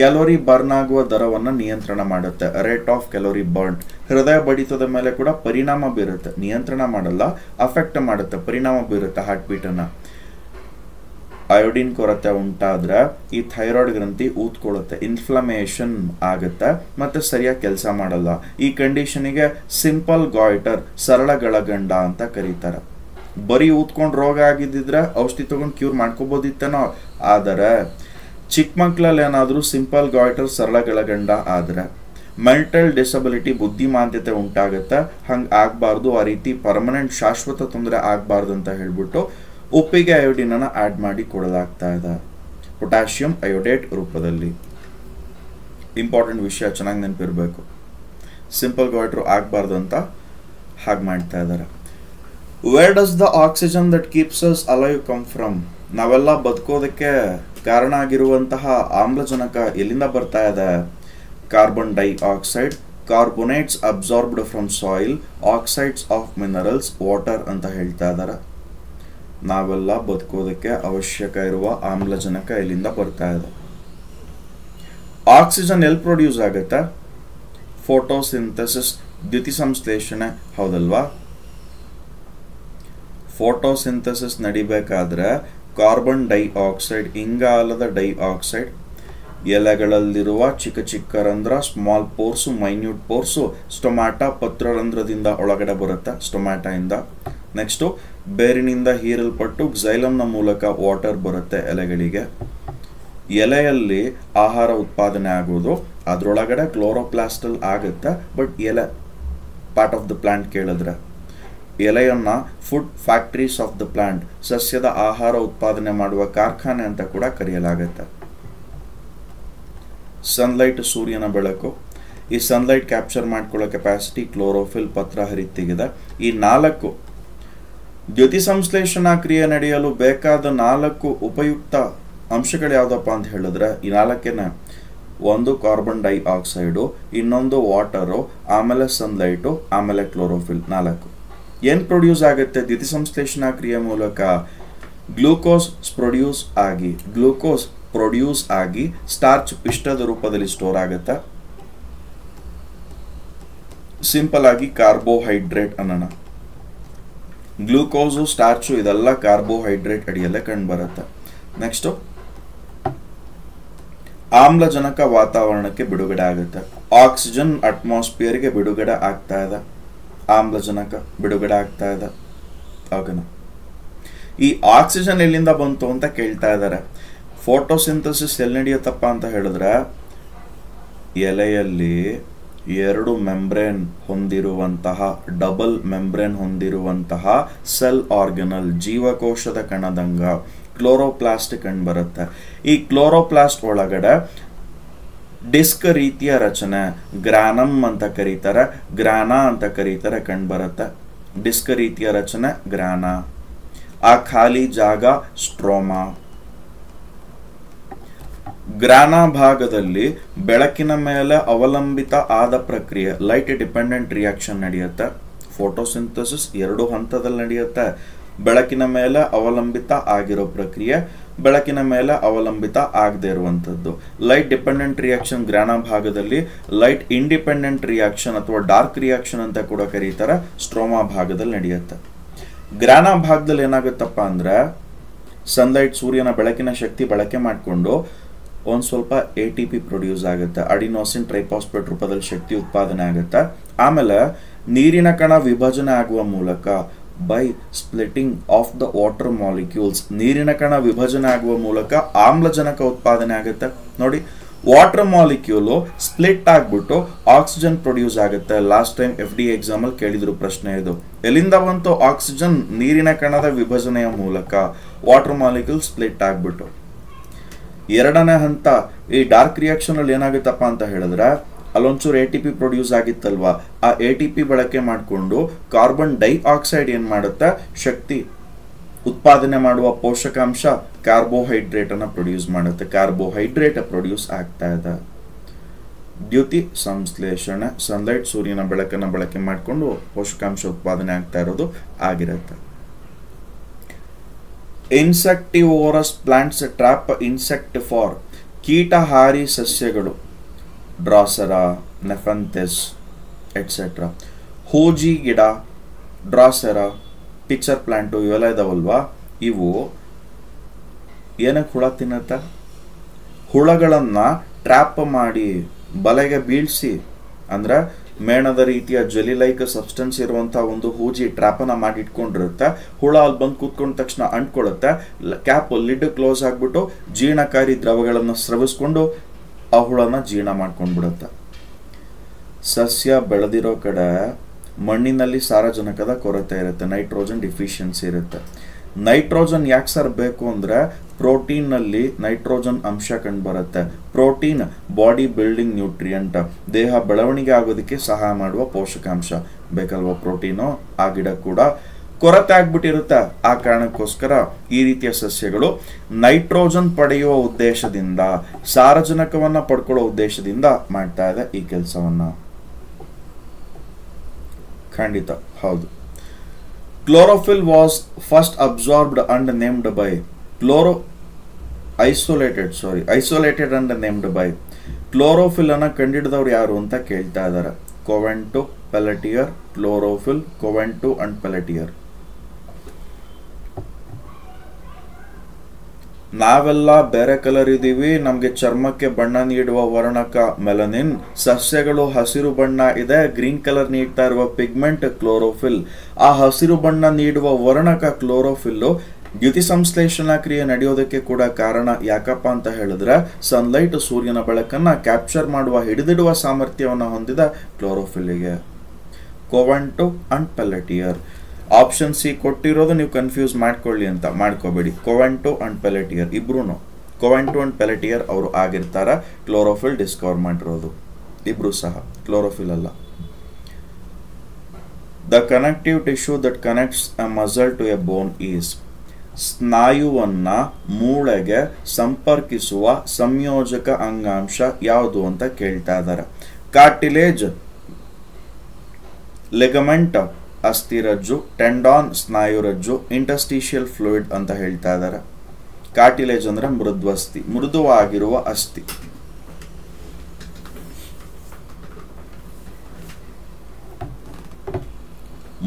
ಕ್ಯಾಲೋರಿ ಬರ್ನ್ ಆಗುವ ದರವನ್ನು ನಿಯಂತ್ರಣ ಮಾಡುತ್ತೆ, ರೇಟ್ ಆಫ್ ಕ್ಯಾಲೋರಿ ಬರ್ನ್. ಹೃದಯ ಬಡಿತದ ಮೇಲೆ ಕೂಡ ಪರಿಣಾಮ ಬೀರುತ್ತೆ, ನಿಯಂತ್ರಣ ಮಾಡಲ್ಲ, ಅಫೆಕ್ಟ್ ಮಾಡುತ್ತೆ, ಪರಿಣಾಮ ಬೀರುತ್ತೆ ಹಾರ್ಟ್ ಬೀಟನ್ನು. ಅಯೋಡಿನ್ ಕೊರತೆ ಉಂಟಾದರೆ ಈ ಥೈರಾಯ್ಡ್ ಗ್ರಂಥಿ ಊದ್ಕೊಳ್ಳುತ್ತೆ, ಇನ್ಫ್ಲಮೇಷನ್ ಆಗುತ್ತೆ ಮತ್ತು ಸರಿಯಾಗಿ ಕೆಲಸ ಮಾಡಲ್ಲ. ಈ ಕಂಡೀಷನಿಗೆ ಸಿಂಪಲ್ ಗಾಯ್ಟರ್, ಸರಳಗಳಗಂಡ ಅಂತ ಕರೀತಾರೆ. ಬರೀ ಊದ್ಕೊಂಡು ರೋಗ ಆಗಿದ್ದಿದ್ರೆ ಔಷಧಿ ತೊಗೊಂಡು ಕ್ಯೂರ್ ಮಾಡ್ಕೋಬೋದಿತ್ತೇನೋ, ಆದರೆ ಚಿಕ್ಕ ಮಕ್ಕಳಲ್ಲಿ ಏನಾದರೂ ಸಿಂಪಲ್ ಗಾಯ್ಟರ್, ಸರಳಗಳಗಂಡ ಆದರೆ ಮೆಂಟಲ್ ಡಿಸಬಿಲಿಟಿ, ಬುದ್ಧಿಮಾಂದ್ಯತೆ ಉಂಟಾಗುತ್ತೆ. ಹಂಗೆ ಆಗಬಾರ್ದು, ಆ ರೀತಿ ಪರ್ಮನೆಂಟ್ ಶಾಶ್ವತ ತೊಂದರೆ ಆಗಬಾರ್ದು ಅಂತ ಹೇಳಿಬಿಟ್ಟು ಉಪ್ಪಿಗೆ ಅಯೋಡಿನನ್ನು ಆ್ಯಡ್ ಮಾಡಿ ಕೊಡಲಾಗ್ತಾ ಇದೆ ಪೊಟ್ಯಾಷಿಯಂ ಅಯೋಡೇಟ್ ರೂಪದಲ್ಲಿ. ಇಂಪಾರ್ಟೆಂಟ್ ವಿಷಯ ಚೆನ್ನಾಗಿ ನೆನಪಿರಬೇಕು, ಸಿಂಪಲ್ ಗಾಯ್ಟ್ರು ಆಗಬಾರ್ದು ಅಂತ ಹಾಗೆ ಮಾಡ್ತಾ ಇದ್ದಾರೆ. Where does the oxygen that keeps us alive come from? ನಾವೆಲ್ಲ ಬದುಕೋದಕ್ಕೆ ಕಾರಣ ಆಗಿರುವಂತಹ ಆಮ್ಲಜನಕ ಎಲ್ಲಿಂದ ಬರ್ತಾ ಇದೆ? Carbon dioxide, carbonates absorbed from soil, oxides of minerals, water ಅಂತ ಹೇಳ್ತಾ ಇದ್ದಾರೆ. ನಾವೆಲ್ಲ ಬದುಕೋದಕ್ಕೆ ಅವಶ್ಯಕ ಇರುವ ಆಮ್ಲಜನಕ ಎಲ್ಲಿಂದ ಬರ್ತಾ ಇದೆ? ಆಕ್ಸಿಜನ್ ಎಲ್ಲಿ ಪ್ರೊಡ್ಯೂಸ್ ಆಗುತ್ತೆ? ಫೋಟೋಸಿಂಥಸಿಸ್, ದ್ಯುತಿಸಂಶ್ಲೇಷಣೆ, ಹೌದಲ್ವಾ. ಫೋಟೋಸಿಂಥಸಿಸ್ ನಡಿಬೇಕಾದ್ರೆ ಕಾರ್ಬನ್ ಡೈಆಕ್ಸೈಡ್, ಇಂಗಾಲದ ಡೈಆಕ್ಸೈಡ್, ಎಲೆಗಳಲ್ಲಿರುವ ಚಿಕ್ಕ ಚಿಕ್ಕ ರಂಧ್ರ, small pores, minute pores, stomata ಪತ್ರರಂಧ್ರದಿಂದ ಒಳಗಡೆ ಬರುತ್ತೆ, ಸ್ಟೊಮ್ಯಾಟ ಇಂದ. ನೆಕ್ಸ್ಟು ಬೇರಿನಿಂದ ಹೀರಲ್ಪಟ್ಟು ಕ್ಸೈಲಮ್ನ ಮೂಲಕ ವಾಟರ್ ಬರುತ್ತೆ ಎಲೆಗಳಿಗೆ. ಎಲೆಯಲ್ಲಿ ಆಹಾರ ಉತ್ಪಾದನೆ ಆಗೋದು, ಅದರೊಳಗಡೆ ಕ್ಲೋರೋಪ್ಲಾಸ್ಟಲ್ ಆಗುತ್ತೆ. ಬಟ್ ಎಲೆ ಪಾರ್ಟ್ ಆಫ್ ದ ಪ್ಲಾಂಟ್ ಕೇಳಿದ್ರೆ, ಎಲೆಯನ್ನು food factories of the plant, ಸಸ್ಯದ ಆಹಾರ ಉತ್ಪಾದನೆ ಮಾಡುವ ಕಾರ್ಖಾನೆ ಅಂತ ಕೂಡ ಕರೆಯಲಾಗುತ್ತೆ. ಸನ್ಲೈಟ್, ಸೂರ್ಯನ ಬೆಳಕು, ಈ ಸನ್ಲೈಟ್ ಕ್ಯಾಪ್ಚರ್ ಮಾಡ್ಕೊಳ್ಳೋ ಕೆಪಾಸಿಟಿ ಕ್ಲೋರೋಫಿಲ್, ಪತ್ರ ಹರಿತಿಗಿದೆ. ಈ ನಾಲ್ಕು ದ್ಯುತಿಸಂಶ್ಲೇಷಣಾ ಕ್ರಿಯೆ ನಡೆಯಲು ಬೇಕಾದ ನಾಲ್ಕು ಉಪಯುಕ್ತ ಅಂಶಗಳು ಯಾವುದಪ್ಪ ಅಂತ ಹೇಳಿದ್ರೆ ಈ ನಾಲ್ಕೇನೆ. ಒಂದು ಕಾರ್ಬನ್ ಡೈಆಕ್ಸೈಡು, ಇನ್ನೊಂದು ವಾಟರು, ಆಮೇಲೆ ಸನ್ಲೈಟು, ಆಮೇಲೆ ಕ್ಲೋರೋಫಿಲ್, ನಾಲ್ಕು. ಏನು ಪ್ರೊಡ್ಯೂಸ್ ಆಗುತ್ತೆ ದ್ಯುತಿಸಂಶ್ಲೇಷಣಾ ಕ್ರಿಯೆ ಮೂಲಕ? ಗ್ಲೂಕೋಸ್ ಪ್ರೊಡ್ಯೂಸ್ ಆಗಿ, ಸ್ಟಾರ್ಚ್ ಪಿಷ್ಟದ ರೂಪದಲ್ಲಿ ಸ್ಟೋರ್ ಆಗುತ್ತೆ. ಸಿಂಪಲ್ ಆಗಿ ಕಾರ್ಬೋಹೈಡ್ರೇಟ್ ಅನ್ನೋಣ. ಗ್ಲೂಕೋಸು, ಸ್ಟಾರ್ಚು ಇದೆಲ್ಲ ಕಾರ್ಬೋಹೈಡ್ರೇಟ್ ಅಡಿಯಲ್ಲೇ ಕಂಡುಬರುತ್ತೆ. ನೆಕ್ಸ್ಟು ಆಮ್ಲಜನಕ ವಾತಾವರಣಕ್ಕೆ ಬಿಡುಗಡೆ ಆಗುತ್ತೆ, ಆಕ್ಸಿಜನ್ ಅಟ್ಮಾಸ್ಫಿಯರ್ಗೆ ಬಿಡುಗಡೆ ಆಗ್ತಾ ಇದೆ, ಆಮ್ಲಜನಕ ಬಿಡುಗಡೆ ಆಗ್ತಾ ಇದೆ ಓಕೆನಾ. ಈ ಆಕ್ಸಿಜನ್ ಎಲ್ಲಿಂದ ಬಂತು ಅಂತ ಕೇಳ್ತಾ ಇದ್ದಾರೆ. ಫೋಟೋಸಿಂಥಸಿಸ್ ಎಲ್ಲಿ ನಡೆಯುತ್ತಪ್ಪ ಅಂತ ಹೇಳಿದ್ರೆ, ಎಲೆಯಲ್ಲಿ ಎರಡು ಮೆಂಬ್ರೇನ್ ಹೊಂದಿರುವಂತಹ, ಡಬಲ್ ಮೆಂಬ್ರೇನ್ ಹೊಂದಿರುವಂತಹ ಸೆಲ್ ಆರ್ಗನಲ್, ಜೀವಕೋಶದ ಕಣದಂಗ ಕ್ಲೋರೋಪ್ಲಾಸ್ಟ್ ಕಂಡುಬರುತ್ತೆ. ಈ ಕ್ಲೋರೋಪ್ಲಾಸ್ಟ್ ಒಳಗಡೆ ಡಿಸ್ಕ್ ರೀತಿಯ ರಚನೆ, ಗ್ರಾನಮ್ ಅಂತ ಕರೀತಾರೆ, ಗ್ರಾನ ಅಂತ ಕರೀತಾರೆ, ಕಂಡುಬರುತ್ತೆ. ಡಿಸ್ಕ್ ರೀತಿಯ ರಚನೆ ಗ್ರಾನ, ಆ ಖಾಲಿ ಜಾಗ ಸ್ಟ್ರೋಮಾ. ಗ್ರಾನ ಭಾಗದಲ್ಲಿ ಬೆಳಕಿನ ಮೇಲೆ ಅವಲಂಬಿತ ಆದ ಪ್ರಕ್ರಿಯೆ, ಲೈಟ್ ಡಿಪೆಂಡೆಂಟ್ ರಿಯಾಕ್ಷನ್ ನಡೆಯುತ್ತೆ. ಫೋಟೋಸಿಂಥಸಿಸ್ ಎರಡು ಹಂತದಲ್ಲಿ ನಡೆಯುತ್ತೆ, ಬೆಳಕಿನ ಮೇಲೆ ಅವಲಂಬಿತ ಆಗಿರೋ ಪ್ರಕ್ರಿಯೆ, ಬೆಳಕಿನ ಮೇಲೆ ಅವಲಂಬಿತ ಆಗದೆ ಇರುವಂಥದ್ದು. ಲೈಟ್ ಡಿಪೆಂಡೆಂಟ್ ರಿಯಾಕ್ಷನ್ ಗ್ರಾನ ಭಾಗದಲ್ಲಿ, ಲೈಟ್ ಇಂಡಿಪೆಂಡೆಂಟ್ ರಿಯಾಕ್ಷನ್ ಅಥವಾ ಡಾರ್ಕ್ ರಿಯಾಕ್ಷನ್ ಅಂತ ಕೂಡ ಕರೀತಾರೆ, ಸ್ಟ್ರೋಮಾ ಭಾಗದಲ್ಲಿ ನಡೆಯುತ್ತೆ. ಗ್ರಾನ ಭಾಗದಲ್ಲಿ ಏನಾಗುತ್ತಪ್ಪ ಅಂದ್ರೆ ಸನ್ಲೈಟ್ ಸೂರ್ಯನ ಬೆಳಕಿನ ಶಕ್ತಿ ಬಳಕೆ ಮಾಡಿಕೊಂಡು ಒಂದು ಸ್ವಲ್ಪ ATP ಪ್ರೊಡ್ಯೂಸ್ ಆಗುತ್ತೆ ಅಡಿನೋಸಿನ್ ಟ್ರೈಫಾಸ್ಫೇಟ್ ರೂಪದಲ್ಲಿ ಶಕ್ತಿ ಉತ್ಪಾದನೆ ಆಗುತ್ತೆ ಆಮೇಲೆ ನೀರಿನ ಕಣ ವಿಭಜನೆ ಆಗುವ ಮೂಲಕ by splitting of the water molecules ನೀರಿನ ಕಣ ವಿಭಜನೆ ಆಗುವ ಮೂಲಕ ಆಮ್ಲಜನಕ ಉತ್ಪಾದನೆ ಆಗುತ್ತೆ ನೋಡಿ ವಾಟರ್ ಮಾಲಿಕ್ಯೂಲ್ ಸ್ಪ್ಲಿಟ್ ಆಗಿಬಿಟ್ಟು ಆಕ್ಸಿಜನ್ ಪ್ರೊಡ್ಯೂಸ್ ಆಗುತ್ತೆ ಲಾಸ್ಟ್ ಟೈಮ್ FD ಎಕ್ಸಾಮ್ ಅಲ್ಲಿ ಕೇಳಿದ್ರು ಪ್ರಶ್ನೆ ಇದು ಎಲ್ಲಿಂದ ಬಂತು ಆಕ್ಸಿಜನ್ ನೀರಿನ ಕಣದ ವಿಭಜನೆಯ ಮೂಲಕ ವಾಟರ್ ಮಾಲಿಕ್ಯೂಲ್ ಸ್ಪ್ಲಿಟ್ ಆಗಿಬಿಟ್ಟು ಎರಡನೇ ಹಂತ ಈ ಡಾರ್ಕ್ ರಿಯಾಕ್ಷನ್ ಅಲ್ಲಿ ಏನಾಗುತ್ತಪ್ಪ ಅಂತ ಹೇಳಿದ್ರೆ ಅಲ್ಲೊಂಚೂರು ATP ಪ್ರೊಡ್ಯೂಸ್ ಆಗಿತ್ತಲ್ವಾ ಆ ATP ಬಳಕೆ ಮಾಡಿಕೊಂಡು ಕಾರ್ಬನ್ ಡೈಆಕ್ಸೈಡ್ ಏನು ಮಾಡುತ್ತೆ ಶಕ್ತಿ ಉತ್ಪಾದನೆ ಮಾಡುವ ಪೋಷಕಾಂಶ ಕಾರ್ಬೋಹೈಡ್ರೇಟ್ ಅನ್ನು ಪ್ರೊಡ್ಯೂಸ್ ಮಾಡುತ್ತೆ ಕಾರ್ಬೋಹೈಡ್ರೇಟ್ ಪ್ರೊಡ್ಯೂಸ್ ಆಗ್ತಾ ಇದೆ ದ್ಯುತಿ ಸಂಶ್ಲೇಷಣೆ ಸನ್ಲೈಟ್ ಸೂರ್ಯನ ಬೆಳಕನ್ನು ಬಳಕೆ ಮಾಡಿಕೊಂಡು ಪೋಷಕಾಂಶ ಉತ್ಪಾದನೆ ಆಗ್ತಾ ಇರೋದು ಆಗಿರುತ್ತೆ insectivorous plants trap insect for ಕೀಟಹಾರಿ ಸಸ್ಯಗಳು ಡ್ರಾಸರಾ ನೆಫಂಥೆಸ್ ಎಟ್ಸೆಟ್ರಾ ಹೋಜಿ ಗಿಡ ಡ್ರಾಸೆರಾ ಪಿಕ್ಚರ್ ಪ್ಲಾಂಟು ಇವೆಲ್ಲ ಇದಾವಲ್ವಾ ಇವು ಏನಕ್ಕೆ ಹುಳ ತಿನ್ನತ್ತ ಹುಳಗಳನ್ನು ಟ್ರ್ಯಾಪ್ ಮಾಡಿ ಬಲೆಗೆ ಬೀಳಿಸಿ ಅಂದರೆ ಮೇಣದ ರೀತಿಯ ಜೆಲಿ ಲೈಕ್ ಸಬ್ಸ್ಟೆನ್ಸ್ ಇರುವಂಥ ಒಂದು ಹೂಜಿ ಟ್ರ್ಯಾಪನ್ನು ಮಾಡಿ ಇಟ್ಕೊಂಡಿರುತ್ತೆ ಹುಳ ಅಲ್ಲಿ ಬಂದು ಕೂತ್ಕೊಂಡ ತಕ್ಷಣ ಅಂಟ್ಕೊಳ್ಳುತ್ತೆ ಕ್ಯಾಪ್ ಲಿಡ್ ಕ್ಲೋಸ್ ಆಗಿಬಿಟ್ಟು ಜೀರ್ಣಕಾರಿ ದ್ರವಗಳನ್ನು ಸ್ರವಿಸ್ಕೊಂಡು ಆ ಹುಳನ ಜೀರ್ಣ ಮಾಡ್ಕೊಂಡ್ಬಿಡುತ್ತೆ ಸಸ್ಯ ಬೆಳೆದಿರೋ ಕಡೆ ಮಣ್ಣಿನಲ್ಲಿ ಸಾರಜನಕದ ಕೊರತೆ ಇರುತ್ತೆ ನೈಟ್ರೋಜನ್ ಡಿಫಿಷಿಯನ್ಸಿ ಇರುತ್ತೆ ನೈಟ್ರೋಜನ್ ಯಾಕೆ ಸರ್ ಬೇಕು ಅಂದರೆ ಪ್ರೋಟೀನಲ್ಲಿ ನೈಟ್ರೋಜನ್ ಅಂಶ ಕಂಡು ಬರುತ್ತೆ ಪ್ರೋಟೀನ್ ಬಾಡಿ ಬಿಲ್ಡಿಂಗ್ ನ್ಯೂಟ್ರಿಯೆಂಟ್ ದೇಹ ಬೆಳವಣಿಗೆ ಆಗೋದಕ್ಕೆ ಸಹಾಯ ಮಾಡುವ ಪೋಷಕಾಂಶ ಬೇಕಲ್ವ ಪ್ರೋಟೀನು ಆ ಗಿಡ ಕೂಡ ಕೊರತೆ ಆಗ್ಬಿಟ್ಟಿರುತ್ತೆ ಆ ಕಾರಣಕ್ಕೋಸ್ಕರ ಈ ರೀತಿಯ ಸಸ್ಯಗಳು ನೈಟ್ರೋಜನ್ ಪಡೆಯುವ ಉದ್ದೇಶದಿಂದ ಸಾರಜನಕವನ್ನು ಪಡ್ಕೊಳ್ಳೋ ಉದ್ದೇಶದಿಂದ ಮಾಡ್ತಾ ಇದೆ ಈ ಕೆಲಸವನ್ನು ಖಂಡಿತ ಹೌದು chlorophyll was first absorbed and named by chloro isolated and named by chlorophyll ಅನ್ನು ಕಂಡಿಡಿದವ್ರು ಯಾರು ಅಂತ ಕೇಳ್ತಾ ಇದ್ದಾರೆ ಕೊವೆಂಟು ಪೆಲೆಟಿಯರ್ ಕ್ಲೋರೋಫಿಲ್ ಕೊವೆಂಟು ಅಂಡ್ ಪೆಲೆಟಿಯರ್ ನಾವೆಲ್ಲ ಬೇರೆ ಕಲರ್ ಇದ್ದೀವಿ ನಮಗೆ ಚರ್ಮಕ್ಕೆ ಬಣ್ಣ ನೀಡುವ ವರ್ಣಕ ಮೆಲನಿನ್ ಸಸ್ಯಗಳು ಹಸಿರು ಬಣ್ಣ ಇದೆ ಗ್ರೀನ್ ಕಲರ್ ನೀಡ್ತಾ ಇರುವ ಪಿಗ್ಮೆಂಟ್ ಕ್ಲೋರೋಫಿಲ್ ಆ ಹಸಿರು ಬಣ್ಣ ನೀಡುವ ವರ್ಣಕ ಕ್ಲೋರೋಫಿಲ್ಲು ದ್ಯುತಿ ಸಂಶ್ಲೇಷಣಾ ಕ್ರಿಯೆ ನಡೆಯೋದಕ್ಕೆ ಕೂಡ ಕಾರಣ ಯಾಕಪ್ಪ ಅಂತ ಹೇಳಿದ್ರೆ ಸನ್ಲೈಟ್ ಸೂರ್ಯನ ಬೆಳಕನ್ನು ಕ್ಯಾಪ್ಚರ್ ಮಾಡುವ ಹಿಡಿದಿಡುವ ಸಾಮರ್ಥ್ಯವನ್ನು ಹೊಂದಿದ ಕ್ಲೋರೋಫಿಲ್ಗೆ Caventou and Pelletier option C ಕೊಟ್ಟಿರೋದು ನೀವು ಕನ್ಫ್ಯೂಸ್ ಮಾಡ್ಕೊಳ್ಳಿ ಅಂತ ಮಾಡ್ಕೋಬೇಡಿ ಕೊವೆಂಟು ಅಂಡ್ ಪೆಲೆಟಿಯರ್ ಇಬ್ರು ಕೊವೆಂಟು ಅಂಡ್ ಪೆಲೆಟಿಯರ್ ಅವರು ಆಗಿರ್ತಾರೆ ಕ್ಲೋರೋಫಿಲ್ ಡಿಸ್ಕವರ್ ಮಾಡಿರೋದು ಇಬ್ರು ಸಹ ಕ್ಲೋರೋಫಿಲ್ ಅಲ್ಲ the connective tissue that connects a muscle to a bone is ಸ್ನಾಯುವನ್ನು ಮೂಳೆಗೆ ಸಂಪರ್ಕಿಸುವ ಸಂಯೋಜಕ ಅಂಗಾಂಶ ಯಾವುದು ಅಂತ ಕೇಳ್ತಾ ಇದ್ದಾರೆ ಕಾರ್ಟಿಲೇಜ್ ಲಿಗಮೆಂಟ್ ಅಸ್ಥಿರಜ್ಜು ಟೆಂಡಾನ್ ಸ್ನಾಯುರಜ್ಜು ಇಂಟರ್ಸ್ಟಿಷಿಯಲ್ ಫ್ಲೂಯಿಡ್ ಅಂತ ಹೇಳ್ತಾ ಇದ್ದಾರೆ ಕಾರ್ಟಿಲೇಜ್ ಅಂದರೆ ಮೃದ್ವಸ್ಥಿ ಮೃದುವಾಗಿರುವ ಅಸ್ಥಿ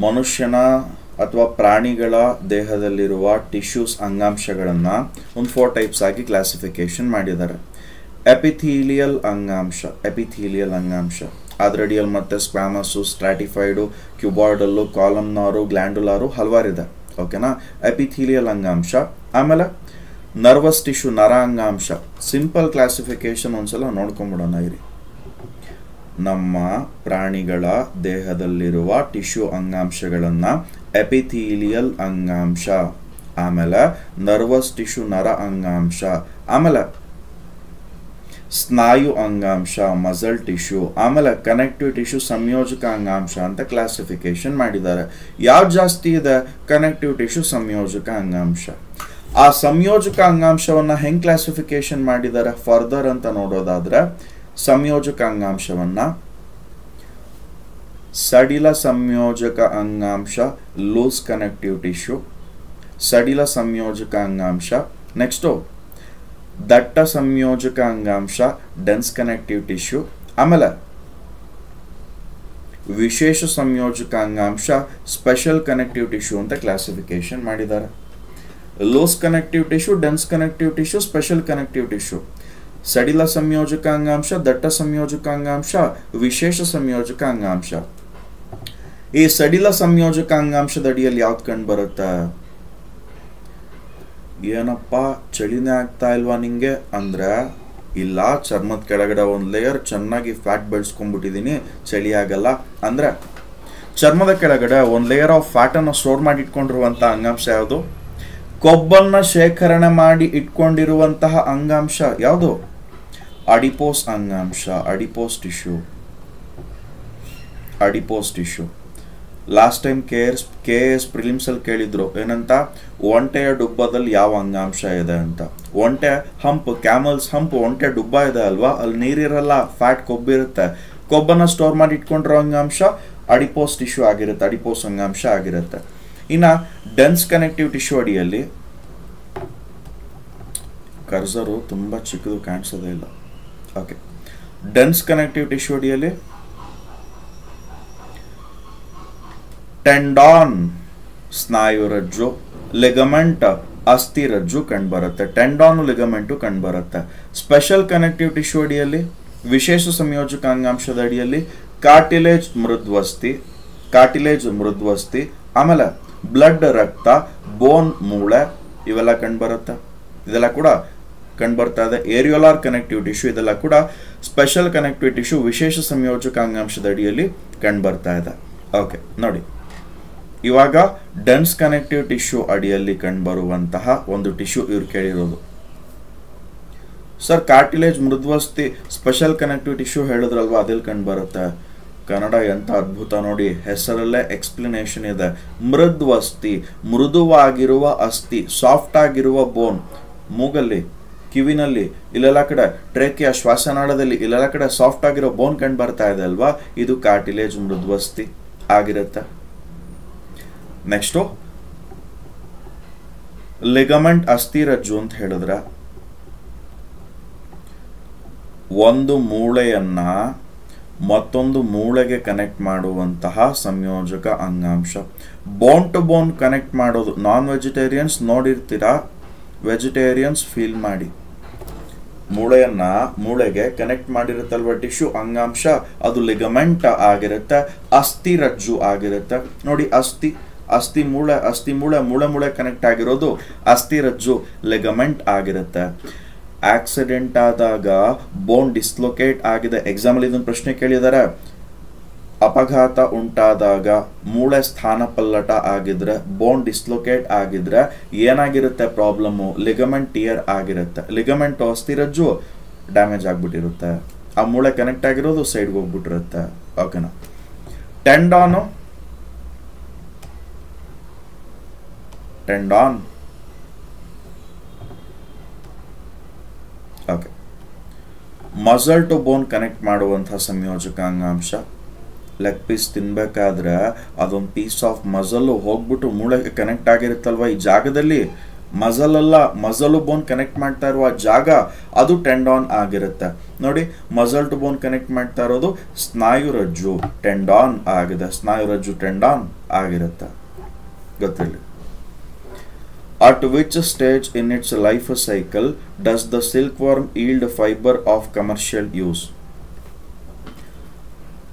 ಮನುಷ್ಯನ ಅಥವಾ ಪ್ರಾಣಿಗಳ ದೇಹದಲ್ಲಿರುವ ಟಿಶ್ಯೂಸ್ ಅಂಗಾಂಶಗಳನ್ನು ಒಂದು 4 ಟೈಪ್ಸ್ ಆಗಿ ಕ್ಲಾಸಿಫಿಕೇಶನ್ ಮಾಡಿದ್ದಾರೆ ಎಪಿಥೀಲಿಯಲ್ ಅಂಗಾಂಶ ಅದ್ರಡಿಯಲ್ ಮತ್ತು ಸ್ಕ್ವಾಮಸ್ಸು ಸ್ಟ್ರಾಟಿಫೈಡು ಕ್ಯೂಬಾಯ್ಡಲ್ಲು ಕಾಲಮ್ನಾರು ಗ್ಲ್ಯಾಂಡುಲಾರು ಹಲವಾರಿದೆ ಓಕೆನಾ ಎಪಿಥೀಲಿಯಲ್ ಅಂಗಾಂಶ ಆಮೇಲೆ ನರ್ವಸ್ ಟಿಶ್ಯೂ ನರ ಅಂಗಾಂಶ ಸಿಂಪಲ್ ಕ್ಲಾಸಿಫಿಕೇಶನ್ ಒಂದ್ಸಲ ನೋಡ್ಕೊಂಬಿಡೋಣ ಇರಿ ನಮ್ಮ ಪ್ರಾಣಿಗಳ ದೇಹದಲ್ಲಿರುವ ಟಿಶ್ಯೂ ಅಂಗಾಂಶಗಳನ್ನು ಎಪಿಥೀಲಿಯಲ್ ಅಂಗಾಂಶ ಆಮೇಲೆ ನರ್ವಸ್ ಟಿಶ್ಯೂ ನರ ಅಂಗಾಂಶ ಆಮೇಲೆ ಸ್ನಾಯು ಅಂಗಾಂಶ ಮಸಲ್ ಟಿಶ್ಯೂ ಆಮೇಲೆ ಕನೆಕ್ಟಿವ್ ಟಿಶ್ಯೂ ಸಂಯೋಜಕ ಅಂಗಾಂಶ ಅಂತ ಕ್ಲಾಸಿಫಿಕೇಶನ್ ಮಾಡಿದ್ದಾರೆ ಯಾವ್ದು ಜಾಸ್ತಿ ಇದೆ ಕನೆಕ್ಟಿವ್ ಟಿಶ್ಯೂ ಸಂಯೋಜಕ ಅಂಗಾಂಶ ಆ ಸಂಯೋಜಕ ಅಂಗಾಂಶವನ್ನು ಹೆಂಗೆ ಕ್ಲಾಸಿಫಿಕೇಶನ್ ಮಾಡಿದ್ದಾರೆ ಫರ್ದರ್ ಅಂತ ನೋಡೋದಾದ್ರೆ ಸಂಯೋಜಕ ಅಂಗಾಂಶವನ್ನು ಸಡಿಲ ಸಂಯೋಜಕ ಅಂಗಾಂಶ ಲೂಸ್ ಕನೆಕ್ಟಿವ್ ಟಿಶ್ಯೂ ಸಡಿಲ ಸಂಯೋಜಕ ಅಂಗಾಂಶ ನೆಕ್ಸ್ಟು ದಟ್ಟ ಸಂಯೋಜಕ ಅಂಗಾಂಶ ಡೆನ್ಸ್ ಕನೆಕ್ಟಿವ್ ಟಿಶ್ಯೂ ಆಮೇಲೆ ವಿಶೇಷ ಸಂಯೋಜಕ ಅಂಗಾಂಶ ಸ್ಪೆಷಲ್ ಕನೆಕ್ಟಿವ್ ಟಿಶ್ಯೂ ಅಂತ ಕ್ಲಾಸಿಫಿಕೇಶನ್ ಮಾಡಿದ್ದಾರೆ. Loose connective tissue, dense connective tissue, special connective tissue. ಸಡಿಲ ಸಂಯೋಜಕ ಅಂಗಾಂಶ, ದಟ್ಟ ಸಂಯೋಜಕ ಅಂಗಾಂಶ, ವಿಶೇಷ ಸಂಯೋಜಕ ಅಂಗಾಂಶ. ಈ ಸಡಿಲ ಸಂಯೋಜಕ ಅಂಗಾಂಶದ ಅಡಿಯಲ್ಲಿ ಯಾವ್ದು ಕಂಡು ಬರುತ್ತೆ? ಏನಪ್ಪ ಚಳಿನೇ ಆಗ್ತಾ ಇಲ್ವಾ ನಿಂಗೆ ಅಂದ್ರೆ, ಇಲ್ಲ ಚರ್ಮದ ಕೆಳಗಡೆ ಒಂದು ಲೇಯರ್ ಚೆನ್ನಾಗಿ ಫ್ಯಾಟ್ ಬೆಳೆಸ್ಕೊಂಡ್ಬಿಟ್ಟಿದ್ದೀನಿ ಚಳಿ ಆಗಲ್ಲ ಅಂದ್ರೆ. ಚರ್ಮದ ಕೆಳಗಡೆ ಒಂದು ಲೇಯರ್ ಆಫ್ ಫ್ಯಾಟನ್ನು ಸ್ಟೋರ್ ಮಾಡಿ ಇಟ್ಕೊಂಡಿರುವಂಥ ಅಂಗಾಂಶ ಯಾವುದು? ಕೊಬ್ಬನ್ನು ಶೇಖರಣೆ ಮಾಡಿ ಇಟ್ಕೊಂಡಿರುವಂತಹ ಅಂಗಾಂಶ ಯಾವುದು? ಅಡಿಪೋಸ್ ಅಂಗಾಂಶ, adipose tissue, adipose tissue. Last time K S ಪ್ರಿಲಿಮ್ಸಲ್ಲಿ ಕೇಳಿದ್ರು ಏನಂತ, ಒಂಟೆಯ ಡುಬ್ಬದಲ್ಲಿ ಯಾವ ಅಂಗಾಂಶ ಇದೆ ಅಂತ. ಒಂಟೆ ಹಂಪ್, ಕ್ಯಾಮಲ್ಸ್ ಹಂಪ್, ಒಂಟೆ ಡುಬ್ಬ ಇದೆ ಅಲ್ವಾ, ಅಲ್ಲಿ ನೀರಿರಲ್ಲ, ಫ್ಯಾಟ್ ಕೊಬ್ಬಿರುತ್ತೆ. ಕೊಬ್ಬನ್ನು ಸ್ಟೋರ್ ಮಾಡಿ ಇಟ್ಕೊಂಡಿರೋ ಅಂಗಾಂಶ ಅಡಿಪೋಸ್ ಟಿಶ್ಯೂ ಆಗಿರುತ್ತೆ, ಅಡಿಪೋಸ್ ಅಂಗಾಂಶ ಆಗಿರುತ್ತೆ. ಇನ್ನು ಡೆನ್ಸ್ ಕನೆಕ್ಟಿವ್ ಟಿಶ್ಯೂ ಅಡಿಯಲ್ಲಿ, ಕರ್ಸರು ತುಂಬ ಚಿಕ್ಕದು ಕಾಣಿಸೋದೇ ಇಲ್ಲ, ಓಕೆ. ಡೆನ್ಸ್ ಕನೆಕ್ಟಿವ್ ಟಿಶ್ಯೂ ಅಡಿಯಲ್ಲಿ ಟೆಂಡಾನ್ ಸ್ನಾಯುರಜ್ಜು, ಲಿಗಮೆಂಟ್ ಅಸ್ಥಿರಜ್ಜು ಕಂಡುಬರುತ್ತೆ, ಟೆಂಡಾನು ಲಿಗಮೆಂಟು ಕಂಡುಬರುತ್ತೆ. ಸ್ಪೆಷಲ್ ಕನೆಕ್ಟಿವ್ ಟಿಶ್ಯೂ ಅಡಿಯಲ್ಲಿ, ವಿಶೇಷ ಸಂಯೋಜಕ ಅಂಗಾಂಶದ ಅಡಿಯಲ್ಲಿ ಕಾರ್ಟಿಲೇಜ್ ಮೃದ್ವಸ್ಥಿ, ಕಾರ್ಟಿಲೇಜ್ ಮೃದ್ವಸ್ಥಿ, ಆಮೇಲೆ ಬ್ಲಡ್ ರಕ್ತ, ಬೋನ್ ಮೂಳೆ, ಇವೆಲ್ಲ ಕಂಡುಬರುತ್ತೆ. ಇದೆಲ್ಲ ಕೂಡ ಕಂಡುಬರ್ತಾ ಇದೆ. ಏರಿಯೋಲಾರ್ ಕನೆಕ್ಟಿವ್ ಟಿಶ್ಯೂ, ಇದೆಲ್ಲ ಕೂಡ ಸ್ಪೆಷಲ್ ಕನೆಕ್ಟಿವ್ ಟಿಶ್ಯೂ ವಿಶೇಷ ಸಂಯೋಜಕ ಅಂಗಾಂಶದ ಅಡಿಯಲ್ಲಿ ಕಂಡುಬರ್ತಾ ಇದೆ. ಓಕೆ ನೋಡಿ, ಇವಾಗ ಡೆನ್ಸ್ ಕನೆಕ್ಟಿವ್ ಟಿಶ್ಯೂ ಅಡಿಯಲ್ಲಿ ಕಂಡುಬರುವಂತಹ ಒಂದು ಟಿಶ್ಯೂ ಇವ್ರು ಕೇಳಿರೋದು. ಸರ್ ಕಾರ್ಟಿಲೇಜ್ ಮೃದ್ವಸ್ಥಿ ಸ್ಪೆಷಲ್ ಕನೆಕ್ಟಿವ್ ಟಿಶ್ಯೂ ಹೇಳಿದ್ರಲ್ವಾ, ಅದೆಲ್ಲಿ ಕಂಡುಬರುತ್ತೆ? ಕನ್ನಡ ಎಂಥ ಅದ್ಭುತ ನೋಡಿ, ಹೆಸರಲ್ಲೇ ಎಕ್ಸ್ಪ್ಲನೇಷನ್ ಇದೆ. ಮೃದ್ವಸ್ಥಿ, ಮೃದುವಾಗಿರುವ ಅಸ್ಥಿ, ಸಾಫ್ಟ್ ಆಗಿರುವ ಬೋನ್. ಮೂಗಲ್ಲಿ, ಕಿವಿನಲ್ಲಿ, ಇಲ್ಲೆಲ್ಲ ಕಡೆ ಟ್ರೇಕಿಯ ಶ್ವಾಸನಾಳದಲ್ಲಿ ಇಲ್ಲೆಲ್ಲ ಕಡೆ ಸಾಫ್ಟ್ ಆಗಿರೋ ಬೋನ್ ಕಂಡು ಬರ್ತಾ ಇದೆ ಅಲ್ವಾ, ಇದು ಕಾರ್ಟಿಲೇಜ್ ಮೃದ್ವಸ್ಥಿ ಆಗಿರುತ್ತೆ. ನೆಕ್ಸ್ಟು ಲಿಗಮೆಂಟ್ ಅಸ್ಥಿರಜ್ಜು ಅಂತ ಹೇಳಿದ್ರೆ, ಒಂದು ಮೂಳೆಯನ್ನ ಮತ್ತೊಂದು ಮೂಳೆಗೆ ಕನೆಕ್ಟ್ ಮಾಡುವಂತಹ ಸಂಯೋಜಕ ಅಂಗಾಂಶ. ಬೋನ್ ಟು ಬೋನ್ ಕನೆಕ್ಟ್ ಮಾಡೋದು ನಾನ್ ವೆಜಿಟೇರಿಯನ್ಸ್ ನೋಡಿರ್ತೀರಾ, ವೆಜಿಟೇರಿಯನ್ಸ್ ಫೀಲ್ ಮಾಡಿ. ಮೂಳೆಯನ್ನ ಮೂಳೆಗೆ ಕನೆಕ್ಟ್ ಮಾಡಿರುತ್ತಲ್ವ ಟಿಶ್ಯೂ ಅಂಗಾಂಶ, ಅದು ಲಿಗಮೆಂಟ್ ಆಗಿರುತ್ತೆ, ಅಸ್ಥಿರಜ್ಜು ಆಗಿರುತ್ತೆ. ನೋಡಿ ಅಸ್ಥಿ, ಅಸ್ಥಿ ಮೂಳೆ, ಅಸ್ಥಿ ಮೂಳೆ, ಮೂಳೆ ಮೂಳೆ ಕನೆಕ್ಟ್ ಆಗಿರೋದು ಅಸ್ಥಿರಜ್ಜು, ಲಿಗಮೆಂಟ್ ಆಗಿರುತ್ತೆ. ಆಕ್ಸಿಡೆಂಟ್ ಆದಾಗ ಬೋನ್ ಡಿಸ್ಲೊಕೇಟ್ ಆಗಿದೆ, ಎಕ್ಸಾಮಲ್ಲಿ ಇದೊಂದು ಪ್ರಶ್ನೆ ಕೇಳಿದ್ದಾರೆ. ಅಪಘಾತ ಉಂಟಾದಾಗ ಮೂಳೆ ಸ್ಥಾನ ಪಲ್ಲಟ ಆಗಿದ್ರೆ, ಬೋನ್ ಡಿಸ್ಲೊಕೇಟ್ ಆಗಿದ್ರೆ ಏನಾಗಿರುತ್ತೆ ಪ್ರಾಬ್ಲಮ್ಮು? ಲಿಗಮೆಂಟ್ ಟಿಯರ್ ಆಗಿರುತ್ತೆ, ಲಿಗಮೆಂಟ್ ಅಸ್ಥಿರಜ್ಜು ಡ್ಯಾಮೇಜ್ ಆಗಿಬಿಟ್ಟಿರುತ್ತೆ, ಆ ಮೂಳೆ ಕನೆಕ್ಟ್ ಆಗಿರೋದು ಸೈಡ್ಗೆ ಹೋಗ್ಬಿಟ್ಟಿರುತ್ತೆ. ಓಕೆನಾ. Tendon, tendon okay, muscle to bone connect ಮಾಡುವಂತಹ ಸಂಯೋಜಕ ಅಂಗಾಂಶ. ಲೆಗ್ ಪೀಸ್ ತಿನ್ಬೇಕಾದ್ರೆ ಅದೊಂದು ಪೀಸ್ ಆಫ್ ಮಸಲ್ಲು ಹೋಗ್ಬಿಟ್ಟು ಮೂಳೆಗೆ ಕನೆಕ್ಟ್ ಆಗಿರುತ್ತಲ್ವ, ಈ ಜಾಗದಲ್ಲಿ ಮಸಲ್ ಅಲ್ಲ, ಮಸಲು ಬೋನ್ ಕನೆಕ್ಟ್ ಮಾಡ್ತಾ ಇರುವ ಜಾಗ ಅದು ಟೆಂಡಾನ್ ಆಗಿರುತ್ತೆ. ನೋಡಿ ಮಸಲ್ ಟು ಬೋನ್ ಕನೆಕ್ಟ್ ಮಾಡ್ತಾ ಇರೋದು ಸ್ನಾಯುರಜ್ಜು ಟೆಂಡಾನ್ ಆಗಿದೆ, ಸ್ನಾಯುರಜ್ಜು ಟೆಂಡಾನ್ ಆಗಿರುತ್ತೆ. ಗೊತ್ತಿರಲಿ. At which stage in its life cycle does the silkworm yield fiber of commercial use?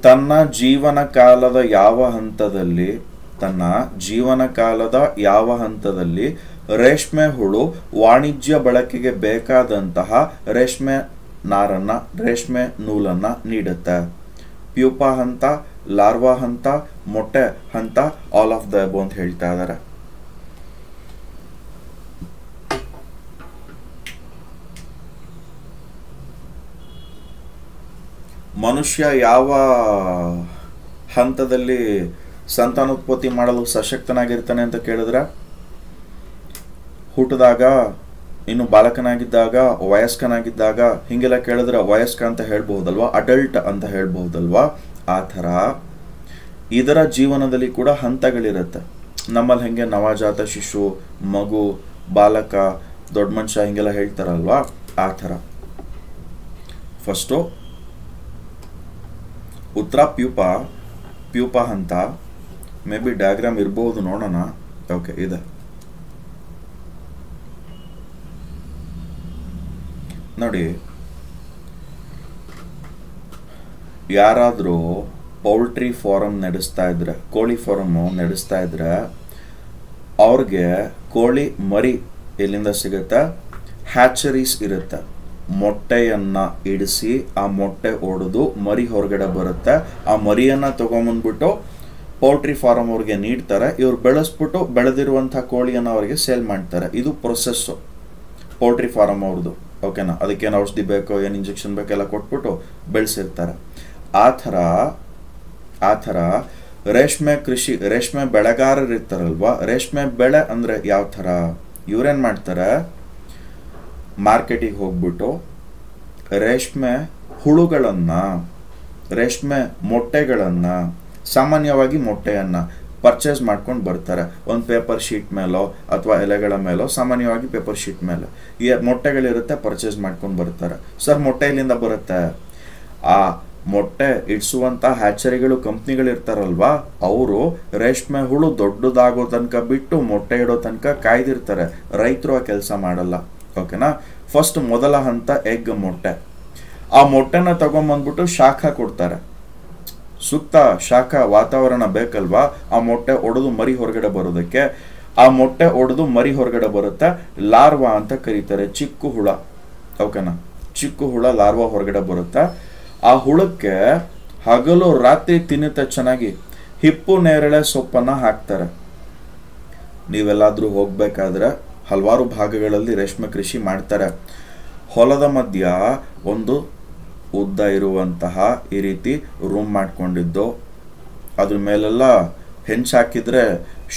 ತನ್ನ ಜೀವನ ಕಾಲದ ಯಾವ ಹಂತದಲ್ಲಿ, ತನ್ನ ಜೀವನ ಕಾಲದ ಯಾವ ಹಂತದಲ್ಲಿ ರೇಷ್ಮೆ ಹುಳು ವಾಣಿಜ್ಯ ಬಳಕೆಗೆ ಬೇಕಾದಂತಹ ರೇಷ್ಮೆ ನಾರನ್ನ, ರೇಷ್ಮೆ ನೂಲನ್ನ ನೀಡುತ್ತೆ? ಪ್ಯೂಪಾ ಹಂತ, ಲಾರ್ವಾ ಹಂತ, ಮೊಟ್ಟೆ ಹಂತ, ಆಲ್ ಆಫ್ ದ ಅಬೌವ್ ಅಂತ ಹೇಳ್ತಾ ಇದ್ದಾರೆ. ಮನುಷ್ಯ ಯಾವ ಹಂತದಲ್ಲಿ ಸಂತಾನೋತ್ಪತ್ತಿ ಮಾಡಲು ಸಶಕ್ತನಾಗಿರ್ತಾನೆ ಅಂತ ಕೇಳಿದ್ರೆ, ಹುಟ್ಟಿದಾಗ, ಇನ್ನು ಬಾಲಕನಾಗಿದ್ದಾಗ, ವಯಸ್ಕನಾಗಿದ್ದಾಗ, ಹೀಗೆಲ್ಲ ಕೇಳಿದ್ರೆ ವಯಸ್ಕ ಅಂತ ಹೇಳ್ಬಹುದಲ್ವಾ, ಅಡಲ್ಟ್ ಅಂತ ಹೇಳ್ಬಹುದಲ್ವಾ, ಆ ಥರ ಇದರ ಜೀವನದಲ್ಲಿ ಕೂಡ ಹಂತಗಳಿರುತ್ತೆ. ನಮ್ಮಲ್ಲಿ ಹೀಗೆ ನವಜಾತ ಶಿಶು, ಮಗು, ಬಾಲಕ, ದೊಡ್ಡ ಮನುಷ್ಯ ಹೀಗೆಲ್ಲ ಹೇಳ್ತಾರಲ್ವಾ, ಆ ಥರ. ಫಸ್ಟು ಉತ್ತರ ಪ್ಯೂಪಾ, प्यूप अंत मे बी डायग्राम इरबहुदु नोडोण ओके इदे ನೋಡಿ ಯಾರಾದರೂ ಪೌಲ್ಟ್ರಿ ಫಾರಂ ನಡೆಸ್ತಾ ಇದ್ದರೆ ಕೋಳಿ ಫಾರಂ ನಡೆಸ್ತಾ ಇದ್ದರೆ ಅವರಿಗೆ ಕೋಳಿ ಮರಿ ಎಲ್ಲಿಂದ ಸಿಗುತ್ತೆ ಹ್ಯಾಚರೀಸ್ ಇರುತ್ತೆ ಮೊಟ್ಟೆಯನ್ನು ಇಡಿಸಿ ಆ ಮೊಟ್ಟೆ ಓಡೋದು ಮರಿ ಹೊರಗಡೆ ಬರುತ್ತೆ ಆ ಮರಿಯನ್ನು ತಗೊಂಡು ಬಿಟ್ಟು ಪೌಲ್ಟ್ರಿ ಫಾರಂ ಅವರಿಗೆ ನೀಡ್ತಾರೆ ಇವರು ಬೆಳೆಸ್ಬಿಟ್ಟು ಬೆಳೆದಿರುವಂತ ಕೋಳಿಯನ್ನು ಅವರಿಗೆ ಸೇಲ್ ಮಾಡ್ತಾರೆ ಇದು ಪ್ರೊಸೆಸ್ ಪೌಲ್ಟ್ರಿ ಫಾರಂ ಅವರದು ओकेना अदक्केनु औषधि बेको एनु इंजेक्षन बेकेल्ल कोट्बिट्टु बेळेसिर्तारे आ थर रेष्मे कृषि रेष्मे बेळेगाररु इर्तारल्वा रेष्मे बेळे अंद्रे याव थर इवरेनु माड्तारे मार्केटिगे होग्बिट्टु रेष्मे हुळुगळन्नु रेष्मे मोट्टेगळन्नु सामान्यवागि मोट्टेयन्नु पर्चेस माड्कोंडु बर्तारे ओंदु पेपर शीट मेलो अथवा एलेगळ मेलो सामान्यवागि पेपर शीट मेलो ई मोट्टेगळु इरुत्ते पर्चेस माड्कोंडु बर्तारे सर मोट्टे इल्लिंद बरुत्ते आ मोट्टे इडिसुवंत हॅचरिगळु कंपनिगळु इर्तारल्वा अवरु रेष्मे हुळु दोड्डदागो तनक बिट्टु मोट्टे इडो तनक कायदिर्तारे रैतरु आ केलस माडल्ल ओकेना फस्ट मोदल हंत एग् मोट्टे आ मोट्टेन तगोंड बंदबिट्टु शाख कोड्तारे सूक्त शाख वातावरण बेकल्वा आ मोट्टे ओडोदु मरी होरगडे बरोदक्के आ मोट्टे ओडोदु मरी होरगडे बरुत्ते लार्वा अंत करीतारे चिक्कु हुळ ओकेना चिक्कु हुळ लार्वा होरगडे बरुत्ते आ हुळक्के हगलु रात्रि तिन्नुत्ते चेन्नागि हिप्पु नेरळे सोप्पन्न हाक्तारे नीवेल्लादरू होगबेकादरे हलवारु भागगळल्ली रेष्मे कृषि माड्तारे होलद मध्य ओंदु उद्द इरुवंतह ई रीति रूम माड्कोंडिद्दो अदर मेलेल्ल हेंच हाकिद्रे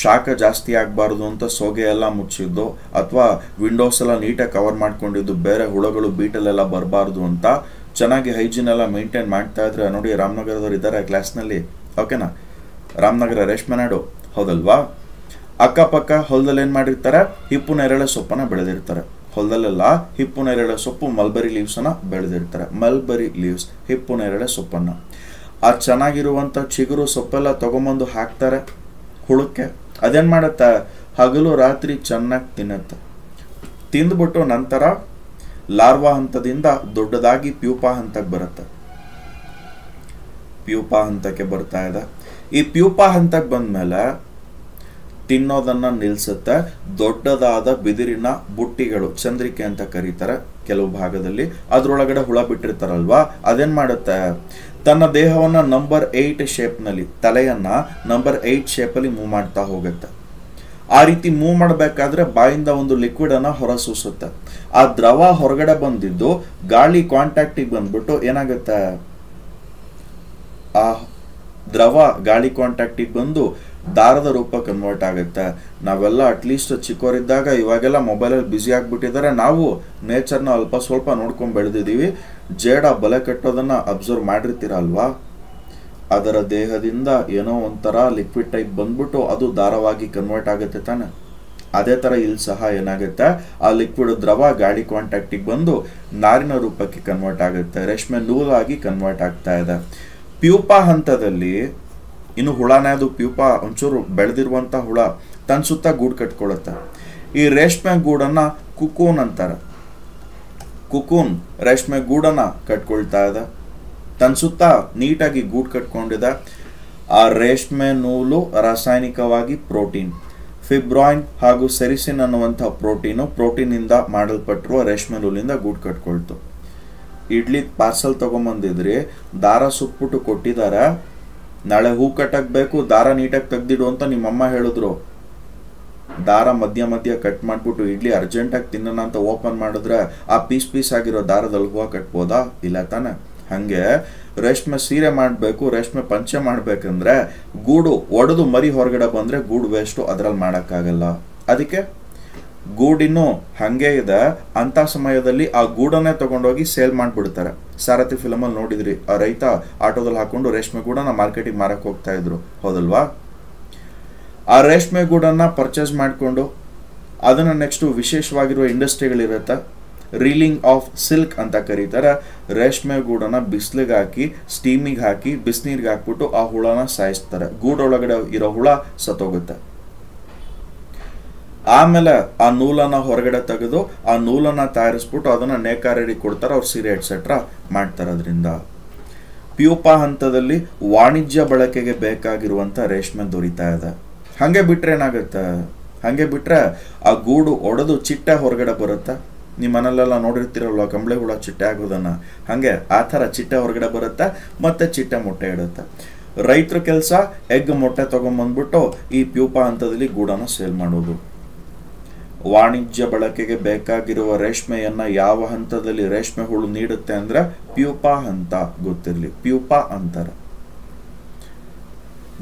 शाक जास्ति आगबारदु अंत सोगे एल्ल मुच्चिद्दो अथवा विंडोस एल्ल नीटागि कवर माड्कोंडिद्दो बेरे हुळुगळु बीटल एल्ल बरबारदु अंत चेन्नागि हैजीन एल्ल मेंटेन माड्ता इद्रे नोडि रामनगरदवरु इद्दारे क्लास नल्लि ओकेना रामनगर रेश्मेनाडु हौदल्वा अक्कपक्क होलदल्लि एनु माडिर्तारे हिप्पु नेरळे सोप्पन्न बेळेदिर्तारे ಹೊಲದಲ್ಲೆಲ್ಲ ಹಿಪ್ಪು ನೇರಳೆ ಸೊಪ್ಪು ಮಲ್ಬರಿ ಲೀವ್ಸ್ ಅನ್ನು ಬೆಳೆದಿರ್ತಾರೆ ಮಲ್ಬರಿ ಲೀವ್ಸ್ ಹಿಪ್ಪು ನೇರಳೆ ಸೊಪ್ಪನ್ನು ಆ ಚೆನ್ನಾಗಿರುವಂತ ಚಿಗುರು ಸೊಪ್ಪೆಲ್ಲ ತಗೊಂಬಂದು ಹಾಕ್ತಾರೆ ಹುಳುಕ್ಕೆ ಅದೇನ್ ಮಾಡುತ್ತೆ ಹಗಲು ರಾತ್ರಿ ಚೆನ್ನಾಗಿ ತಿನ್ನುತ್ತೆ ತಿಂದ್ಬಿಟ್ಟು ನಂತರ ಲಾರ್ವಾ ಹಂತದಿಂದ ದೊಡ್ಡದಾಗಿ ಪ್ಯೂಪಾ ಹಂತಕ್ಕೆ ಬರುತ್ತೆ ಪ್ಯೂಪಾ ಹಂತಕ್ಕೆ ಬರ್ತಾ ಇದೆ ಈ ಪ್ಯೂಪಾ ಹಂತಕ್ಕೆ ಬಂದ ಮೇಲೆ ತಿನ್ನೋದನ್ನ ನಿಲ್ಲಿಸುತ್ತೆ ದೊಡ್ಡದಾದ ಬಿದಿರಿನ ಬುಟ್ಟಿಗಳು ಚಂದ್ರಿಕೆ ಅಂತ ಕರೀತಾರೆ ಕೆಲವು ಭಾಗದಲ್ಲಿ ಅದರೊಳಗಡೆ ಹುಳ ಬಿಟ್ಟಿರ್ತಾರಲ್ವಾ ಅದೇನ್ ಮಾಡುತ್ತೆ ತನ್ನ ದೇಹವನ್ನ ನಂಬರ್ 8 ಶೇಪ್ ನಲ್ಲಿ ತಲೆಯನ್ನ ನಂಬರ್ 8 ಶೇಪ್ ಅಲ್ಲಿ ಮೂವ್ ಮಾಡ್ತಾ ಹೋಗುತ್ತೆ ಆ ರೀತಿ ಮೂವ್ ಮಾಡಬೇಕಾದ್ರೆ ಬಾಯಿಂದ ಒಂದು ಲಿಕ್ವಿಡ್ ಅನ್ನು ಹೊರಸೂಸುತ್ತೆ ಆ ದ್ರವ ಹೊರಗಡೆ ಬಂದಿದ್ದು ಗಾಳಿ ಕಾಂಟ್ಯಾಕ್ಟ್ ಗೆ ಬಂದ್ಬಿಟ್ಟು ಏನಾಗುತ್ತೆ ಆ ದ್ರವ ಗಾಳಿ ಕಾಂಟ್ಯಾಕ್ಟ್ ಗೆ ಬಂದು ದಾರದ ರೂಪ ಕನ್ವರ್ಟ್ ಆಗುತ್ತೆ ನಾವೆಲ್ಲ ಅಟ್ಲೀಸ್ಟ್ ಚಿಕ್ಕವರಿದ್ದಾಗ ಇವಾಗೆಲ್ಲ ಮೊಬೈಲ್ ಅಲ್ಲಿ ಬಿಜಿ ಆಗಿಬಿಟ್ಟಿದ್ದಾರೆ ನಾವು ನೇಚರ್ ನ ಅಲ್ಪ ಸ್ವಲ್ಪ ನೋಡ್ಕೊಂಡು ಬೆಳೆದಿದ್ದೀವಿ ಜೇಡ ಬಲೆ ಕಟ್ಟೋದನ್ನ ಅಬ್ಸರ್ವ್ ಮಾಡಿರ್ತೀರಾ ಅಲ್ವಾ ಅದರ ದೇಹದಿಂದ ಏನೋ ಒಂತರ ಲಿಕ್ವಿಡ್ ಟೈಪ್ ಬಂದ್ಬಿಟ್ಟು ಅದು ದಾರವಾಗಿ ಕನ್ವರ್ಟ್ ಆಗುತ್ತೆ ತಾನೆ ಅದೇ ತರ ಇಲ್ಲಿ ಸಹ ಏನಾಗುತ್ತೆ ಆ ಲಿಕ್ವಿಡ್ ದ್ರವ ಗಾಳಿ ಕಾಂಟ್ಯಾಕ್ಟ್ ಗೆ ಬಂದು ನಾರಿನ ರೂಪಕ್ಕೆ ಕನ್ವರ್ಟ್ ಆಗುತ್ತೆ ರೇಷ್ಮೆ ನೂಲಾಗಿ ಕನ್ವರ್ಟ್ ಆಗ್ತಾ ಇದೆ ಪ್ಯೂಪಾ ಹಂತದಲ್ಲಿ ಇನ್ನು ಹುಳನೇ ಅದು ಪ್ಯೂಪಾ ಒಂಚೂರು ಬೆಳೆದಿರುವಂತ ಹುಳ ತನ್ನ ಸುತ್ತ ಗೂಡು ಕಟ್ಕೊಳ್ಳುತ್ತೆ ಈ ರೇಷ್ಮೆ ಗೂಡನ್ನ ಕುಕೂನ್ ಅಂತಾರೆ ಕುಕೂನ್ ರೇಷ್ಮೆ ಗೂಡನ್ನ ಕಟ್ಕೊಳ್ತಾ ಇದೆ ತನ್ನ ಸುತ್ತ ನೀಟಾಗಿ ಗೂಡು ಕಟ್ಕೊಂಡಿದೆ ಆ ರೇಷ್ಮೆ ನೂಲು ರಾಸಾಯನಿಕವಾಗಿ ಪ್ರೋಟೀನ್ ಫೈಬ್ರಾಯಿನ್ ಹಾಗೂ ಸೆರಿಸಿನ್ ಅನ್ನುವಂತ ಪ್ರೋಟೀನ್ ಇಂದ ಮಾಡಲ್ಪಟ್ಟಿರುವ ರೇಷ್ಮೆ ನೂಲಿನಿಂದ ಗೂಡು ಕಟ್ಕೊಳ್ತು ಇಡ್ಲಿ ಪಾರ್ಸಲ್ ತಗೊಂಬಂದಿದ್ರೆ ದಾರ ಸುತ್ತಬಿಟ್ಟು ಕೊಟ್ಟಿದ್ದಾರೆ ನಾಳೆ ಹೂ ಕಟ್ಟಕ್ಕೆ ಬೇಕು ದಾರ ನೀಟಾಗಿ ತೆಗೆದಿಡು ಅಂತ ನಿಮ್ಮ ಅಮ್ಮ ಹೇಳಿದ್ರು ದಾರ ಮಧ್ಯ ಕಟ್ ಮಾಡ್ಬಿಟ್ಟು ಇಡ್ಲಿ ಅರ್ಜೆಂಟ್ ಆಗಿ ತಿನ್ನೋಣ ಅಂತ ಓಪನ್ ಮಾಡಿದ್ರೆ ಆ ಪೀಸ್ ಆಗಿರೋ ದಾರದಲ್ಲಿ ಹೂವು ಕಟ್ಬೋದಾ ಇಲ್ಲ ತಾನೆ ಹಂಗೆ ರೇಷ್ಮೆ ಸೀರೆ ಮಾಡಬೇಕು ರೇಷ್ಮೆ ಪಂಚೆ ಮಾಡಬೇಕಂದ್ರೆ ಗೂಡು ಒಡೆದು ಮರಿ ಹೊರಗಡೆ ಬಂದ್ರೆ ಗೂಡು ವೇಸ್ಟ್ ಅದರಲ್ಲಿ ಮಾಡೋಕ್ಕಾಗಲ್ಲ ಅದಕ್ಕೆ ಗೂಡಿನೂ ಹಂಗೆ ಇದೆ ಅಂತ ಸಮಯದಲ್ಲಿ ಆ ಗೂಡನ್ನೇ ತಗೊಂಡೋಗಿ ಸೇಲ್ ಮಾಡಿಬಿಡ್ತಾರೆ ಸಾರಥಿ ಫಿಲಮ್ ಅಲ್ಲಿ ನೋಡಿದ್ರಿ ಆ ರೈತ ಆಟೋದಲ್ಲಿ ಹಾಕೊಂಡು ರೇಷ್ಮೆ ಗೂಡನ್ನ ಮಾರ್ಕೆಟಿಗೆ ಮಾರಕ್ಕೆ ಹೋಗ್ತಾ ಇದ್ರು ಹೌದಲ್ವಾ ಆ ರೇಷ್ಮೆ ಗೂಡನ್ನ ಪರ್ಚೇಸ್ ಮಾಡಿಕೊಂಡು ಅದನ್ನ ನೆಕ್ಸ್ಟ್ ವಿಶೇಷವಾಗಿರುವ ಇಂಡಸ್ಟ್ರಿಗಳಿರುತ್ತೆ ರೀಲಿಂಗ್ ಆಫ್ ಸಿಲ್ಕ್ ಅಂತ ಕರೀತಾರೆ. ರೇಷ್ಮೆ ಗೂಡನ್ನ ಬಿಸಿಲಿಗೆ ಹಾಕಿ ಸ್ಟೀಮಿಗೆ ಹಾಕಿ ಬಿಸಿನೀರಿಗೆ ಹಾಕ್ಬಿಟ್ಟು ಆ ಹುಳನ ಸಾಯಿಸ್ತಾರೆ. ಗೂಡೊಳಗಡೆ ಇರೋ ಹುಳ ಸತ್ತೋಗುತ್ತೆ. ಆಮೇಲೆ ಆ ನೂಲನ್ನ ಹೊರಗಡೆ ತೆಗೆದು ಆ ನೂಲನ್ನ ತಯಾರಿಸ್ಬಿಟ್ಟು ಅದನ್ನ ನೇಕಾರರಿಗೆ ಕೊಡ್ತಾರೆ, ಅವ್ರು ಸೀರೆ ಎಟ್ಸೆಟ್ರಾ ಮಾಡ್ತಾರೆ. ಅದರಿಂದ ಪ್ಯೂಪ ಹಂತದಲ್ಲಿ ವಾಣಿಜ್ಯ ಬಳಕೆಗೆ ಬೇಕಾಗಿರುವಂಥ ರೇಷ್ಮೆ ದೊರೀತಾ ಇದೆ. ಹಾಗೆ ಬಿಟ್ಟರೆ ಏನಾಗುತ್ತೆ, ಹಾಗೆ ಬಿಟ್ಟರೆ ಆ ಗೂಡು ಒಡೆದು ಚಿಟ್ಟೆ ಹೊರಗಡೆ ಬರುತ್ತೆ. ನಿಮ್ಮ ಮನೆಯಲ್ಲೆಲ್ಲ ನೋಡಿರ್ತೀರಲ್ವ ಕಂಬಳೆ ಹುಳ ಚಿಟ್ಟೆ ಆಗೋದನ್ನು, ಹಾಗೆ ಆ ಥರ ಚಿಟ್ಟೆ ಹೊರಗಡೆ ಬರುತ್ತೆ ಮತ್ತು ಚಿಟ್ಟೆ ಮೊಟ್ಟೆ ಇಡುತ್ತೆ. ರೈತರ ಕೆಲಸ ಎಗ್ ಮೊಟ್ಟೆ ತೊಗೊಂಬಂದ್ಬಿಟ್ಟು ಈ ಪ್ಯೂಪ ಹಂತದಲ್ಲಿ ಗೂಡನ್ನು ಸೇಲ್ ಮಾಡೋದು. ವಾಣಿಜ್ಯ ಬಳಕೆಗೆ ಬೇಕಾಗಿರುವ ರೇಷ್ಮೆಯನ್ನು ಯಾವ ಹಂತದಲ್ಲಿ ರೇಷ್ಮೆ ಹುಳು ನೀಡುತ್ತೆ ಅಂದರೆ ಪ್ಯೂಪ ಹಂತ ಗೊತ್ತಿರಲಿ, ಪ್ಯೂಪ ಅಂತಾರೆ.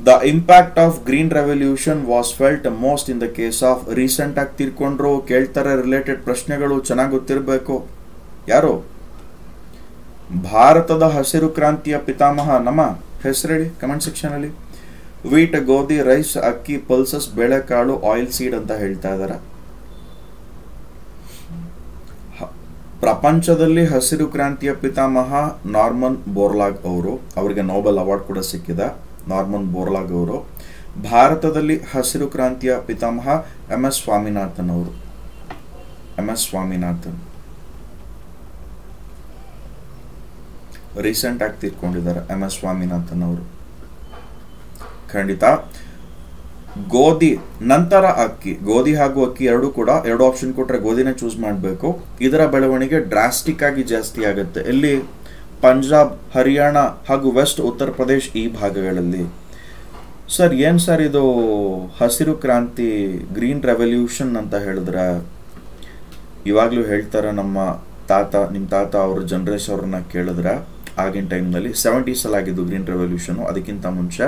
The impact of green revolution was felt most in the case of recent ಆಗಿ ತೀರ್ಕೊಂಡ್ರು. ಕೇಳ್ತಾರೆ ರಿಲೇಟೆಡ್ ಪ್ರಶ್ನೆಗಳು, ಚೆನ್ನಾಗಿ ಗೊತ್ತಿರಬೇಕು. ಯಾರು ಭಾರತದ ಹಸಿರು ಕ್ರಾಂತಿಯ ಪಿತಾಮಹ ನಮ್ಮ ಹೆಸರು ಹೇಳಿ ಕಮೆಂಟ್ ಸೆಕ್ಷನಲ್ಲಿ. ವೀಟ್, ಗೋಧಿ, ರೈಸ್, ಅಕ್ಕಿ, ಪಲ್ಸಸ್, ಬೇಳೆಕಾಳು, ಆಯಿಲ್ ಸೀಡ್ ಅಂತ ಹೇಳ್ತಾ ಇದ್ದಾರೆ. ಪ್ರಪಂಚದಲ್ಲಿ ಹಸಿರು ಕ್ರಾಂತಿಯ ಪಿತಾಮಹ ನಾರ್ಮನ್ ಬೋರ್ಲಾಗ್ ಅವರು, ಅವರಿಗೆ ನೊಬೆಲ್ ಅವಾರ್ಡ್ ಕೂಡ ಸಿಕ್ಕಿದೆ ನಾರ್ಮನ್ ಬೋರ್ಲಾಗ್ ಅವರು. ಭಾರತದಲ್ಲಿ ಹಸಿರು ಕ್ರಾಂತಿಯ ಪಿತಾಮಹ ಎಂ ಎಸ್ ಸ್ವಾಮಿನಾಥನ್ ರೀಸೆಂಟ್ ಆಗಿ ತೀರ್ಕೊಂಡಿದ್ದಾರೆ ಎಂ ಎಸ್ ಸ್ವಾಮಿನಾಥನ್ ಅವರು. ಖಂಡಿತ ಗೋಧಿ ನಂತರ ಅಕ್ಕಿ, ಗೋಧಿ ಹಾಗೂ ಅಕ್ಕಿ ಎರಡು ಕೂಡ, ಎರಡು ಆಪ್ಷನ್ ಕೊಟ್ಟರೆ ಗೋಧಿನೇ ಚೂಸ್ ಮಾಡಬೇಕು. ಇದರ ಬೆಳವಣಿಗೆ ಡ್ರಾಸ್ಟಿಕ್ ಆಗಿ ಜಾಸ್ತಿ ಆಗುತ್ತೆ. ಇಲ್ಲಿ ಪಂಜಾಬ್, ಹರಿಯಾಣ ಹಾಗೂ ವೆಸ್ಟ್ ಉತ್ತರ ಪ್ರದೇಶ್ ಈ ಭಾಗಗಳಲ್ಲಿ. ಸರ್ ಏನು ಸರ್ ಇದು ಹಸಿರು ಕ್ರಾಂತಿ ಗ್ರೀನ್ ರೆವಲ್ಯೂಷನ್ ಅಂತ ಹೇಳಿದ್ರೆ, ಇವಾಗಲೂ ಹೇಳ್ತಾರೆ ನಮ್ಮ ತಾತ, ನಿಮ್ಮ ತಾತ ಅವ್ರ ಜನರೇಶನ್ ಅವ್ರನ್ನ ಕೇಳಿದ್ರೆ ಆಗಿನ ಟೈಮ್ನಲ್ಲಿ 70s ಆಗಿದ್ದು ಗ್ರೀನ್ ರೆವಲ್ಯೂಷನು. ಅದಕ್ಕಿಂತ ಮುಂಚೆ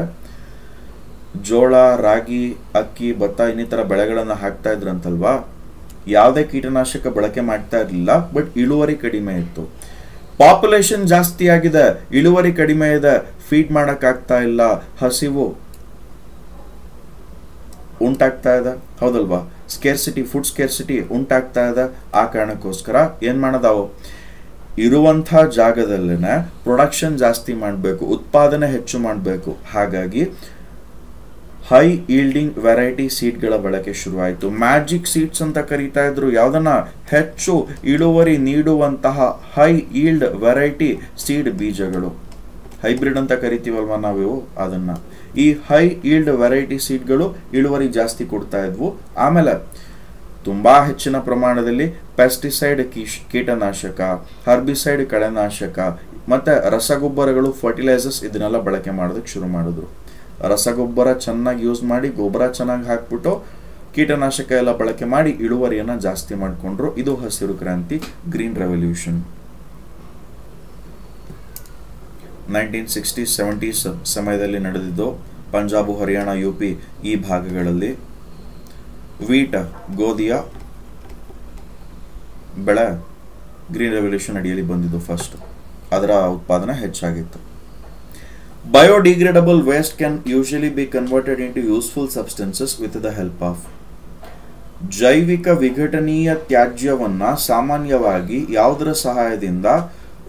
ಜೋಳ, ರಾಗಿ, ಅಕ್ಕಿ, ಭತ್ತ ಇನ್ನಿತರ ಬೆಳೆಗಳನ್ನು ಹಾಕ್ತಾ ಇದ್ರಂತಲ್ವಾ, ಯಾವುದೇ ಕೀಟನಾಶಕ ಬಳಕೆ ಮಾಡ್ತಾ ಇರಲಿಲ್ಲ. ಬಟ್ ಇಳುವರಿ ಕಡಿಮೆ ಇತ್ತು, ಪಾಪ್ಯುಲೇಷನ್ ಜಾಸ್ತಿ ಆಗಿದೆ, ಇಳುವರಿ ಕಡಿಮೆ ಇದೆ, ಫೀಡ್ ಮಾಡೋಕ್ಕಾಗ್ತಾ ಇಲ್ಲ, ಹಸಿವು ಉಂಟಾಗ್ತಾ ಇದೆ, ಹೌದಲ್ವಾ? ಸ್ಕೇರ್ಸಿಟಿ, ಫುಡ್ ಸ್ಕೇರ್ಸಿಟಿ ಉಂಟಾಗ್ತಾ ಇದೆ. ಆ ಕಾರಣಕ್ಕೋಸ್ಕರ ಏನು ಮಾಡೋದಾವು, ಇರುವಂಥ ಜಾಗದಲ್ಲೇ ಪ್ರೊಡಕ್ಷನ್ ಜಾಸ್ತಿ ಮಾಡಬೇಕು, ಉತ್ಪಾದನೆ ಹೆಚ್ಚು ಮಾಡಬೇಕು. ಹಾಗಾಗಿ ಹೈ ಈಲ್ಡಿಂಗ್ ವೆರೈಟಿ ಸೀಡ್ಗಳ ಬಳಕೆ ಶುರುವಾಯಿತು. ಮ್ಯಾಜಿಕ್ ಸೀಡ್ಸ್ ಅಂತ ಕರೀತಾ ಇದ್ರು ಯಾವುದನ್ನ, ಹೆಚ್ಚು ಇಳುವರಿ ನೀಡುವಂತಹ ಹೈ ಈಲ್ಡ್ ವೆರೈಟಿ ಸೀಡ್ ಬೀಜಗಳು, ಹೈಬ್ರಿಡ್ ಅಂತ ಕರಿತೀವಲ್ವ ನಾವಿವು ಅದನ್ನು. ಈ ಹೈ ಈಲ್ಡ್ ವೆರೈಟಿ ಸೀಡ್ಗಳು ಇಳುವರಿ ಜಾಸ್ತಿ ಕೊಡ್ತಾ ಇದ್ವು. ಆಮೇಲೆ ತುಂಬ ಹೆಚ್ಚಿನ ಪ್ರಮಾಣದಲ್ಲಿ ಪೆಸ್ಟಿಸೈಡ್, ಕೀಟನಾಶಕ, ಹರ್ಬಿಸೈಡ್, ಕಳೆನಾಶಕ ಮತ್ತು ರಸಗೊಬ್ಬರಗಳು, ಫರ್ಟಿಲೈಸರ್ಸ್ ಇದನ್ನೆಲ್ಲ ಬಳಕೆ ಮಾಡೋದಕ್ಕೆ ಶುರು ಮಾಡಿದ್ರು. ರಸಗೊಬ್ಬರ ಚೆನ್ನಾಗಿ ಯೂಸ್ ಮಾಡಿ, ಗೊಬ್ಬರ ಚೆನ್ನಾಗಿ ಹಾಕ್ಬಿಟ್ಟು, ಕೀಟನಾಶಕ ಎಲ್ಲ ಬಳಕೆ ಮಾಡಿ ಇಳುವರಿಯನ್ನು ಜಾಸ್ತಿ ಮಾಡಿಕೊಂಡ್ರು. ಇದು ಹಸಿರು ಕ್ರಾಂತಿ, ಗ್ರೀನ್ ರೆವಲ್ಯೂಷನ್. 1960s, 70s ಸಮಯದಲ್ಲಿ ನಡೆದಿದ್ದು ಪಂಜಾಬ್, ಹರಿಯಾಣ, UP ಈ ಭಾಗಗಳಲ್ಲಿ. ವೀಟ, ಗೋಧಿಯ ಬೆಳೆ ಗ್ರೀನ್ ರೆವಲ್ಯೂಷನ್ ಅಡಿಯಲ್ಲಿ ಬಂದಿದ್ದು ಫಸ್ಟ್, ಅದರ ಉತ್ಪಾದನೆ ಹೆಚ್ಚಾಗಿತ್ತು. Biodegradable waste can usually be converted into useful substances with the help of ಜೈವಿಕ ವಿಘಟನೀಯ ತ್ಯಾಜ್ಯವನ್ನು ಸಾಮಾನ್ಯವಾಗಿ ಯಾವುದರ ಸಹಾಯದಿಂದ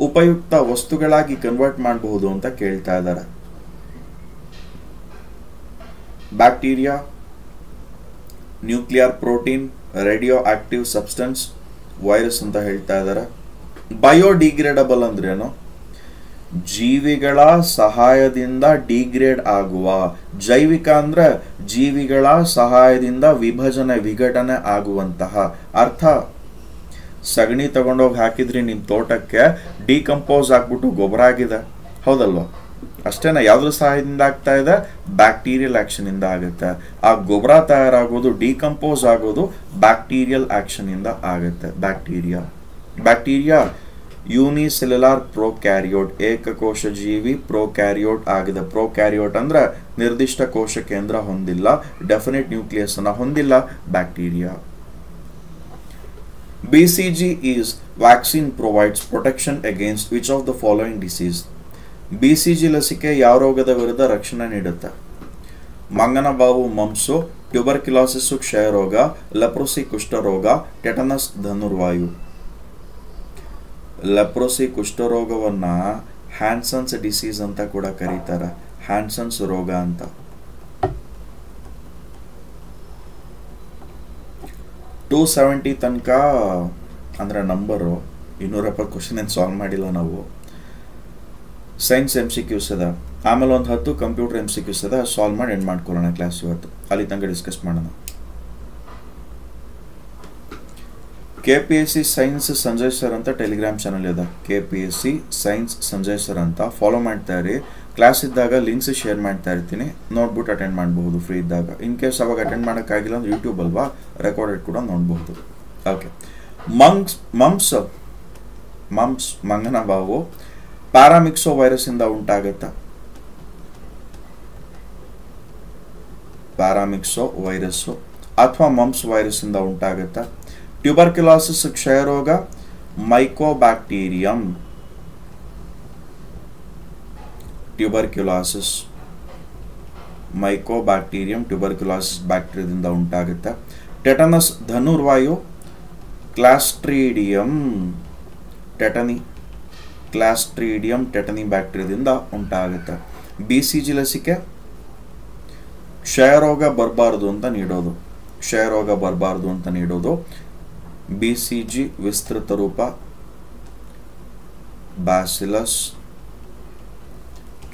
ಉಪಯುಕ್ತ ವಸ್ತುಗಳಾಗಿ ಕನ್ವರ್ಟ್ ಮಾಡಬಹುದು ಅಂತ ಕೇಳ್ತಾ ಇದ್ದಾರೆ. Bacteria, nuclear protein, radio active substance, virus ಅಂತ ಹೇಳ್ತಾ ಇದ್ದಾರೆ. ಬಯೋಡಿಗ್ರೇಡಬಲ್ ಅಂದ್ರೇನು? ಜೀವಿಗಳ ಸಹಾಯದಿಂದ ಡಿಗ್ರೇಡ್ ಆಗುವ. ಜೈವಿಕ ಅಂದ್ರೆ ಜೀವಿಗಳ ಸಹಾಯದಿಂದ ವಿಭಜನೆ ವಿಘಟನೆ ಆಗುವಂತಹ. ಅರ್ಥ, ಸಗಣಿ ತಗೊಂಡೋಗಿ ಹಾಕಿದ್ರಿ ನಿಮ್ಮ ತೋಟಕ್ಕೆ, ಡಿಕಂಪೋಸ್ ಆಗ್ಬಿಟ್ಟು ಗೊಬ್ಬರ ಆಗಿದೆ, ಹೌದಲ್ವಾ? ಅಷ್ಟೇನ, ಯಾವುದ್ರ ಸಹಾಯದಿಂದ ಆಗ್ತಾ ಇದೆ? ಬ್ಯಾಕ್ಟೀರಿಯಲ್ ಆ್ಯಕ್ಷನಿಂದ ಆಗುತ್ತೆ. ಆ ಗೊಬ್ಬರ ತಯಾರಾಗೋದು, ಡಿಕಂಪೋಸ್ ಆಗೋದು ಬ್ಯಾಕ್ಟೀರಿಯಲ್ ಆ್ಯಕ್ಷನಿಂದ ಆಗುತ್ತೆ. ಬ್ಯಾಕ್ಟೀರಿಯಾ ಯೂನಿಸೆಲ್ಯುಲಾರ್ ಪ್ರೊಕ್ಯಾರಿಯೋಟ್, ಏಕಕೋಶ ಜೀವಿ ಪ್ರೊಕ್ಯಾರಿಯೋಟ್ ಆಗಿದೆ. ಪ್ರೊಕ್ಯಾರಿಯೋಟ್ ಅಂದರೆ ನಿರ್ದಿಷ್ಟ ಕೋಶ ಕೇಂದ್ರ ಹೊಂದಿಲ್ಲ, ಡೆಫಿನೆಟ್ ನ್ಯೂಕ್ಲಿಯಸ್ ಅನ್ನು ಹೊಂದಿಲ್ಲ bacteria. BCG is vaccine provides protection against which of the following disease? BCG ಲಸಿಕೆ ಯಾವ ರೋಗದ ವಿರುದ್ಧ ರಕ್ಷಣೆ ನೀಡುತ್ತೆ? ಮಂಗನಬಾವು ಮಂಪ್ಸು, ಟ್ಯೂಬರ್ಕ್ಯುಲೋಸಿಸ್ ಕ್ಷಯರೋಗ, ಲೆಪ್ರೊಸಿ ಕುಷ್ಠರೋಗ, ಟೆಟನಸ್ ಧನುರ್ವಾಯು. लेप्रोसी कुष्ठरोगवन्नु ಹ್ಯಾನ್ಸನ್ಸ್ ಡಿಸೀಸ್ ಅಂತ ಕೂಡ ಕರೀತಾರೆ ಹ್ಯಾನ್ಸನ್ಸ್ ರೋಗ ಅಂತ टू सेवेंटी तनक अंदर नंबर इनूर क्वेश्चन साल्व नावु साइंस एम सी क्यूस आमेले हत्तु computer M C Qs solve माडि एंड माड्कोळ्ळोण क्लास इवत्तु अल्लि तनक डिस्कस माडोण KPSC साइंस संजय सर अंत Telegram channel KPSC science Sanjay sir अंत फॉलो माड्ता इरि क्लास इद्दाग लिंक्स शेर माड्ता इर्तीनि नोड्बिट्टु अटेंड माडबहुदु फ्री इद्दाग इन केस आवाग अटेंड माडोक्कागिल्ल अंद्रे यूट्यूब अल्वा रिकॉर्डेड कूड नोडबहुदु ओके मंप्स मंगन बावु प्यारामिक्सो वैरस इंद उंटागुत्ता प्यारामिक्सो वैरस अथवा मंप्स वैरस इंद उंटागुत्ता ट्यूबरक्युलोसिस क्षय रोग माइकोबैक्टीरियम ट्यूबरक्युलोसिस माइकोबैक्टीरियम ट्यूबरक्युलोसिस बैक्टीरियादिंद उंटागुत्ते टेटनस धनुर्वायु क्लास्ट्रीडियम टेटनी बैक्टीरियादिंद उंटागुत्ते बीसीजी लसिके क्षय रोग बरबारदु अंत नीडोदु क्षय रोग बरबारदु अंत नीडोदु बीसीजी विस्तृत रूप बैसिलस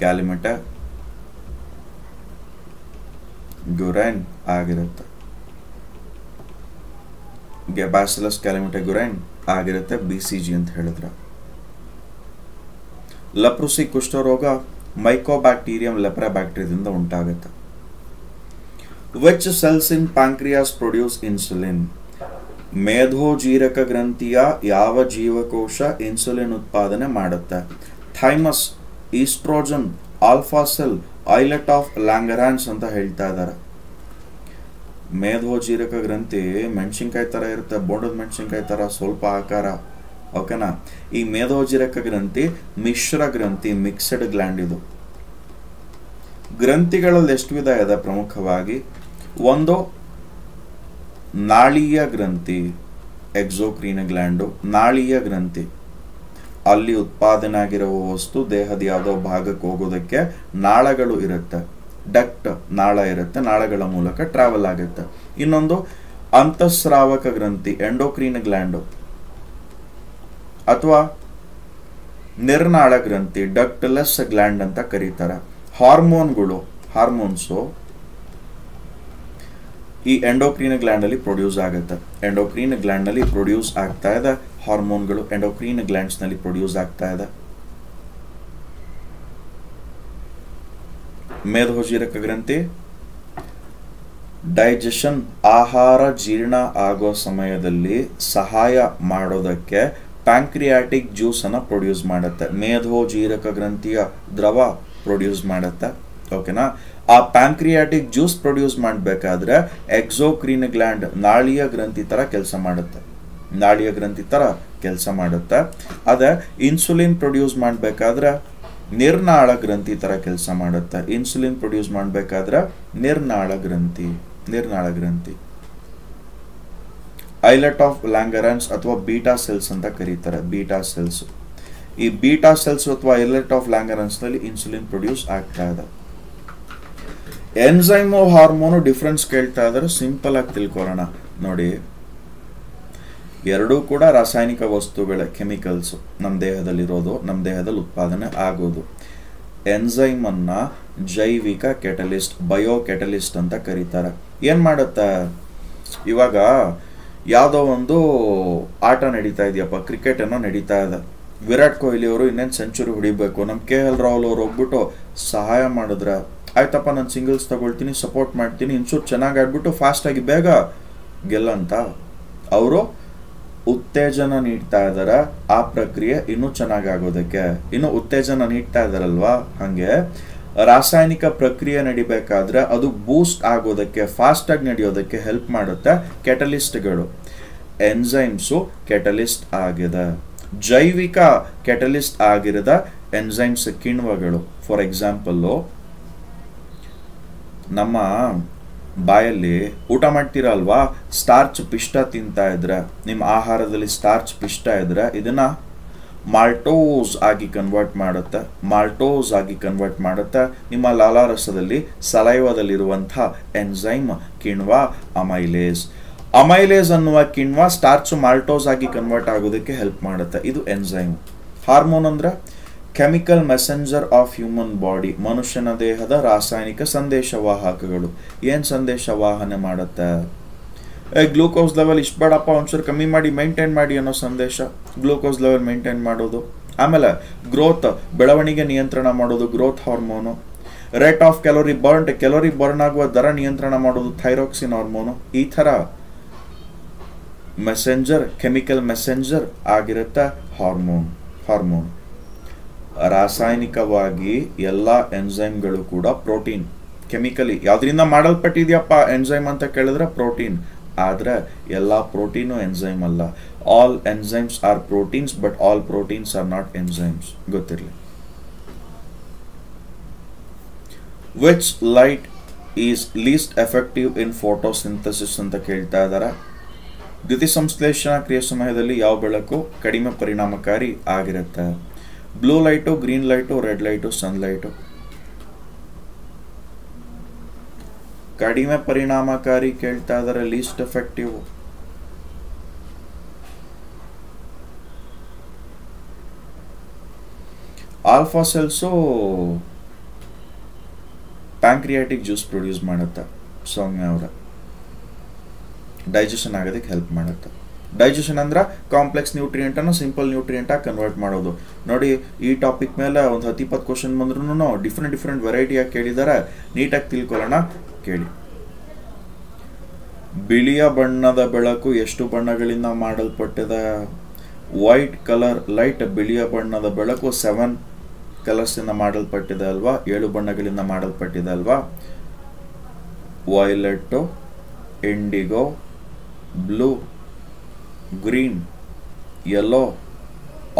कैलिमेटा गुरैन आगिरुत्ते बैसिलस कैलिमेटा गुरैन आगिरुत्ते बीसीजी अंत हेळिद्रे लेप्रोसी कुष्ठ रोग माइकोबैक्टीरियम लेप्रा बैक्टीरियादिंद उंटागुत्ते Which cells in pancreas produce insulin? मेधोजीरक ग्रंथिया याव जीवकोश इन्सुलिन उत्पादने माडुत्ते thymus oestrogen alpha cell islet of Langerhans अंत हेळ्ता इद्दारे मेधोजीरक ग्रंथि मेणसिनकायि ತರ ಇರುತ್ತೆ ಬೋಂಡದ मेणसिनकायि ತರ ಸ್ವಲ್ಪ ಆಕಾರ ಓಕೆನಾ ಈ मेधोजीरक ग्रंथि ಮಿಶ್ರ ग्रंथि ಮಿಕ್ಸ್ಡ್ ಗ್ಲ್ಯಾಂಡ್ ಇದು ಗ್ರಂಥಿಗಳಲ್ಲಿ ಎಷ್ಟು ವಿಧ ಇದೆ ಪ್ರಮುಖವಾಗಿ ಒಂದು नाड़ीय ग्रंथि एक्सोक्रीन ग्लैंड नाड़ीय ग्रंथि अल्ली उत्पादन वस्तु देहद यावदो भागक्के होगोदक्के नाळगळु इरुत्ते डक्ट नाळ इरुत्ते नाळगळ मूलक ट्रावल आगुत्ते इन्नोंदु अंतस्रावक ग्रंथि एंडोक्रीन ग्लैंड अथवा निर्नाळ ग्रंथि डक्टलेस ग्लैंड अंत करीतारे हार्मोनगळु हार्मोन्स एंडोक्रीन ग्लैंड प्रोड्यूस आगुत्ते एंडोक्रीन ग्लैंड प्रोड्यूस आगता है हार्मोन एंडोक्रीन ग्लैंड्स प्रोड्यूस आगता है मेधोजीरक ग्रंथि डाइजेशन आहार जीर्ण आगो समयदल्ली सहाय माडोदक्के पैंक्रियाटिक ज्यूस अन्न प्रोड्यूस माडुत्ते मेधोजीरक ग्रंथिय द्रव प्रोड्यूस माडुत्ते ओकेना आ पैंक्रियाटिक ज्यूस प्रोड्यूस ಮಾಡಬೇಕಾದರೆ एक्सोक्रीन ग्लैंड ನಾಳೀಯ ಗ್ರಂಥಿ ತರ ಕೆಲಸ ಮಾಡುತ್ತೆ ನಾಳೀಯ ಗ್ರಂಥಿ ತರ ಕೆಲಸ ಮಾಡುತ್ತೆ ಅದೇ ಇನ್ಸುಲಿನ್ ಪ್ರೊಡ್ಯೂಸ್ ಮಾಡಬೇಕಾದರೆ ನಿರ್ನಾಳ ಗ್ರಂಥಿ ತರ ಕೆಲಸ ಮಾಡುತ್ತೆ ಇನ್ಸುಲಿನ್ ಪ್ರೊಡ್ಯೂಸ್ ಮಾಡಬೇಕಾದರೆ ನಿರ್ನಾಳ ಗ್ರಂಥಿ ಐಲೆಟ್ ಆಫ್ ಲ್ಯಾಂಗರ್ಹ್ಯಾನ್ಸ್ ಅಥವಾ ಬೀಟಾ ಸೆಲ್ಸ್ ಅಂತ ಕರೀತಾರೆ ಬೀಟಾ ಸೆಲ್ಸ್ ಈ ಬೀಟಾ ಸೆಲ್ಸ್ ಅಥವಾ ಐಲೆಟ್ ಆಫ್ ಲ್ಯಾಂಗರ್ಹ್ಯಾನ್ಸ್ ನಲ್ಲಿ ಇನ್ಸುಲಿನ್ ಪ್ರೊಡ್ಯೂಸ್ ಆಗ್ತಾ ಇದೆ एंजाइम हार्मोन डिफरेंस केल्ता सिंपल आगि तिळ्कोळ्ळोण नोडि एरडू कूड रासायनिक वस्तुगळ केमिकल्स नम्म देहदल्ली उत्पादने आगोदु एंजाइम अन्नु जैविक कैटलिस्ट बयो कैटलिस्ट अंत करीतारे एनु माडुत्ते इवाग यावदो ओंदु आट नडीता इदेयप्प क्रिकेट अन्नु नडीता इदे विराट कोहली अवरु इन्नेनु सेंचुरी ಹೊಡಿಬೇಕು नम्म KL ರಾಹುಲ್ अवरु ಹೋಗ್ಬಿಟ್ಟು ಸಹಾಯ ಮಾಡಿದ್ರೆ आयतप नान सिंगल्स तक सपोर्ट माड्तीनि इन्सूर चेन्नागि आडिबिट्टु फास्ट आगि बेग गेल्लंत उत्तेजन नीड्ता इद्दारे आ प्रक्रिये इन्नु चेन्नागि आगोदक्के इन्नु उत्तेजन नीड्ता इद्दारल्वा हागे रासायनिक प्रक्रिये नडेयबेकाद्रे अदु बूस्ट आगोदक्के फास्ट आगि नडेयोदक्के हेल्प माडुत्ते कैटलिस्ट्गळु एंजाइम्स कैटलिस्ट आगिदे जैविक कैटलिस्ट आगिरद एंजाइम्स ಕಿಣ್ವಗಳು फॉर एग्जांपल ನಮ್ಮ ಬಾಯಲ್ಲಿ ಊಟ ಮಾಡ್ತಿರಲ್ವಾ ಸ್ಟಾರ್ಚ್ ಪಿಷ್ಟ ತಿಂತಾ ಇದ್ರೆ ನಿಮ್ಮ ಆಹಾರದಲ್ಲಿ ಸ್ಟಾರ್ಚ್ ಪಿಷ್ಟ ಇದ್ರೆ ಇದನ್ನ माल्टोज आगे कन्वर्ट ಮಾಡುತ್ತೆ माल्टोज आगे कन्वर्ट ಮಾಡುತ್ತೆ ನಿಮ್ಮ ಲಾಲಾರಸದಲ್ಲಿ ಸಲೈವಾದಲ್ಲಿರುವಂತ ಎಂಜೈಮ್ ಕಿಣ್ವ ಅಮೈಲೇಸ್ ಅಮೈಲೇಸ್ ಅನ್ನುವ ಕಿಣ್ವ ಸ್ಟಾರ್ಚ್ ಮಾಲ್ಟೋಸ್ ಆಗಿ ಕನ್ವರ್ಟ್ ಆಗೋದಕ್ಕೆ ಹೆಲ್ಪ್ ಮಾಡುತ್ತೆ ಇದು ಎಂಜೈಮ್ ಹಾರ್ಮೋನ್ ಅಂದ್ರೆ chemical messenger of human body ಮನುಷ್ಯನ ದೇಹದ ರಾಸಾಯನಿಕ ಸಂದೇಶವಾಹಕಗಳು ಏನು ಸಂದೇಶವಾಹನೆ ಮಾಡುತ್ತೆ ग्लूकोज लेवल इष्ट बेड़प्पा ओंचूर कमी माडि मेंटेन माडि अन्नो संदेश ग्लूकोज लेवल मेंटेन माडोदु आमेले ग्रोथ बेळवणिगे नियंत्रण माडोदु growth hormone rate of calorie burn आगुव दर नियंत्रण माडोदु थायरोक्सिन हार्मोन ई थर मेसेंजर केमिकल मेसेंजर आगिरुत्ते हार्मोन हार्मोन रासायनिकवागि एल्ला एंजाइम्गळु कूड प्रोटीन केमिकली यावदरिंद माडल्पट्टिदेयप्प एंजाइम अंत केळिद्रे प्रोटीन आदरे एल्ला प्रोटीन एंजाइम अल्ल all enzymes are proteins but all proteins are not enzymes गोत्तिरली which light is least effective in photosynthesis अंत केळ्ता इद्दारे ದ್ಯುತಿಸಂಶ್ಲೇಷಣಾ ಕ್ರಿಯೆ ಸಮಯದಲ್ಲಿ ಯಾವ ಬೆಳಕು ಕಡಿಮೆ ಪರಿಣಾಮಕಾರಿ ಆಗಿರುತ್ತೆ blue light green light red light sun light ಕಡಿಮೆ ಪರಿಣಾಮಕಾರಿ ಕೇಳ್ತಾ ಇದ್ದಾರೆ least effective alpha cells pancreatic juice produce ಮಾಡುತ್ತೆ ಸೌಮ್ಯ ಅವರ ಡೈಜೆಷನ್ ಆಗೋದಕ್ಕೆ ಹೆಲ್ಪ್ ಮಾಡುತ್ತೆ ಡೈಜೆಷನ್ ಅಂದ್ರೆ ಕಾಂಪ್ಲೆಕ್ಸ್ ನ್ಯೂಟ್ರಿಯೆಂಟ್ ಅನ್ನು ಸಿಂಪಲ್ ನ್ಯೂಟ್ರಿಯೆಂಟ್ ಆಗಿ ಕನ್ವರ್ಟ್ ಮಾಡೋದು ನೋಡಿ ಈ ಟಾಪಿಕ್ ಮೇಲೆ ಒಂದು 10-20 ಕ್ವೆಶ್ಚನ್ ಬಂದ್ರೂನು ಡಿಫರೆಂಟ್ ಡಿಫರೆಂಟ್ ವೆರೈಟಿ ಆಗಿ ಕೇಳಿದಾರೆ ನೀಟಾಗಿ ತಿಳ್ಕೊಳ್ಳೋಣ ಕೇಳಿ ಬಿಳಿಯ ಬಣ್ಣದ ಬೆಳಕು ಎಷ್ಟು ಬಣ್ಣಗಳಿಂದ ಮಾಡಲ್ಪಟ್ಟಿದೆ ವೈಟ್ ಕಲರ್ ಲೈಟ್ ಬಿಳಿಯ ಬಣ್ಣದ ಬೆಳಕು 7 ಕಲರ್ಸ್ ಇಂದ ಮಾಡಲ್ಪಟ್ಟಿದೆ ಅಲ್ವಾ 7 ಬಣ್ಣಗಳಿಂದ ಮಾಡಲ್ಪಟ್ಟಿದೆ ಅಲ್ವಾ violet indigo blue green yellow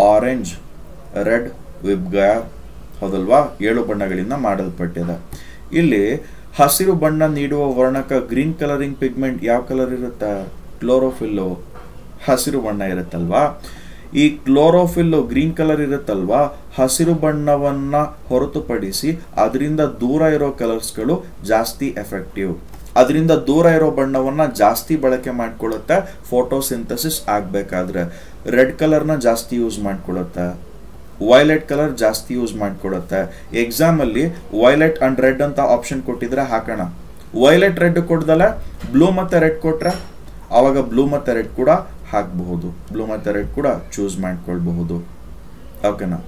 orange red विब्गया होदल्वा 7 ಬಣ್ಣಗಳಿಂದ ಮಾಡಲ್ಪಟ್ಟಿದೆ ಇಲ್ಲಿ ಹಸಿರು ಬಣ್ಣ ನೀಡುವ ವರ್ಣಕ ಗ್ರೀನ್ ಕಲರಿಂಗ್ ಪಿಗ್ಮೆಂಟ್ ಯಾವ ಕಲರ್ ಇರುತ್ತೆ ಕ್ಲೋರೋಫಿಲ್ ಹಸಿರು ಬಣ್ಣ ಇರುತ್ತಲ್ವಾ ಈ ಕ್ಲೋರೋಫಿಲ್ ಗ್ರೀನ್ ಕಲರ್ ಇರುತ್ತಲ್ವಾ ಹಸಿರು ಬಣ್ಣವನ್ನ ಹೊರತುಪಡಿಸಿ ಅದರಿಂದ ದೂರ ಇರೋ ಕಲರ್ಸ್ ಗಳು ಜಾಸ್ತಿ ಎಫೆಕ್ಟಿವ್ ಅದರಿಂದ ದೂರ ಇರೋ ಬಣ್ಣವನ್ನ ಜಾಸ್ತಿ ಬಳಕೆ ಮಾಡ್ಕೊಳ್ಳುತ್ತೆ ಫೋಟೋಸಿಂಥೆಸಿಸ್ ಆಗಬೇಕಾದ್ರೆ ರೆಡ್ ಕಲರ್ ನ ಜಾಸ್ತಿ ಯೂಸ್ ಮಾಡ್ಕೊಳ್ಳುತ್ತೆ ವೈಲೆಟ್ ಕಲರ್ ಜಾಸ್ತಿ ಯೂಸ್ ಮಾಡ್ಕೊಳ್ಳುತ್ತೆ ಎಕ್ಸಾಮ್ ಅಲ್ಲಿ ವೈಲೆಟ್ ಅಂಡ್ ರೆಡ್ ಅಂತ ಆಪ್ಷನ್ ಕೊಟ್ಟಿದ್ರೆ ಹಾಕೋಣ ವೈಲೆಟ್ ರೆಡ್ ಕೊಡ್ದಲ್ಲ ಬ್ಲೂ ಮತ್ತೆ ರೆಡ್ ಕೊಟ್ರೆ ಆವಾಗ ಬ್ಲೂ ಮತ್ತೆ ರೆಡ್ ಕೂಡ ಹಾಕಬಹುದು ಬ್ಲೂ ಮತ್ತೆ ರೆಡ್ ಕೂಡ ಚೂಸ್ ಮಾಡ್ಕೊಳ್ಳಬಹುದು ಓಕೆನಾ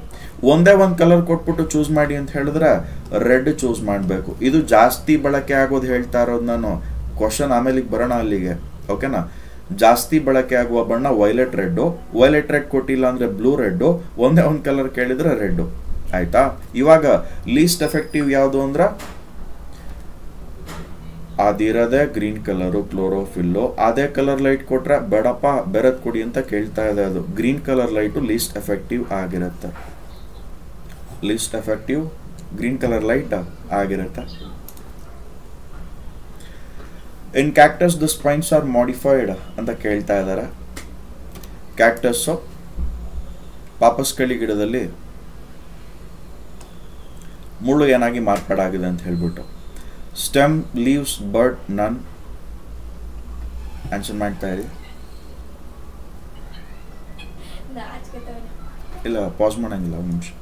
ಒಂದೇ ಒಂದು ಕಲರ್ ಕೊಟ್ಬಿಟ್ಟು ಚೂಸ್ ಮಾಡಿ ಅಂತ ಹೇಳಿದ್ರೆ ರೆಡ್ ಚೂಸ್ ಮಾಡಬೇಕು ಇದು ಜಾಸ್ತಿ ಬಳಕೆ ಆಗೋದು ಹೇಳ್ತಾ ಇರೋದು ನಾನು ಕ್ವೆಶ್ಚನ್ ಆಮೇಲೆ ಬರೋಣ ಅಲ್ಲಿಗೆ ಓಕೆನಾ ಜಾಸ್ತಿ ಬಳಕೆ ಆಗುವ ಬಣ್ಣ ವೈಲೆಟ್ ರೆಡ್ ಕೊಟ್ಟಿಲ್ಲ ಅಂದ್ರೆ ಬ್ಲೂ ರೆಡ್ ಒಂದೇ ಒಂದು ಕಲರ್ ಕೇಳಿದ್ರೆ ರೆಡ್ ಆಯ್ತಾ ಇವಾಗ ಲೀಸ್ಟ್ ಎಫೆಕ್ಟಿವ್ ಯಾವುದು ಅಂದ್ರೆ ಅದಿರದೆ ಗ್ರೀನ್ ಕಲರ್ ಕ್ಲೋರೋಫಿಲ್ ಅದೇ ಕಲರ್ ಲೈಟ್ ಕೊಟ್ರೆ ಬೇಡಪ್ಪ ಬೇರೆದ್ ಕೊಡಿ ಅಂತ ಕೇಳ್ತಾ ಇದೆ ಅದು green colour light least effective ಆಗಿರುತ್ತೆ least effective green colour light आगे रहता in cactus the spines are modified अंत केल्ता इद्दारे कैक्टस पापस्कळि गिडदल्लि मुळ्ळु एनागि मार्पाडागिदे अंत हेळिबिट्टु स्टेम लीव्स बट नन आंसर माड्ता इरि इल्ल पॉज माडंगिल्ल ओंदु निमिष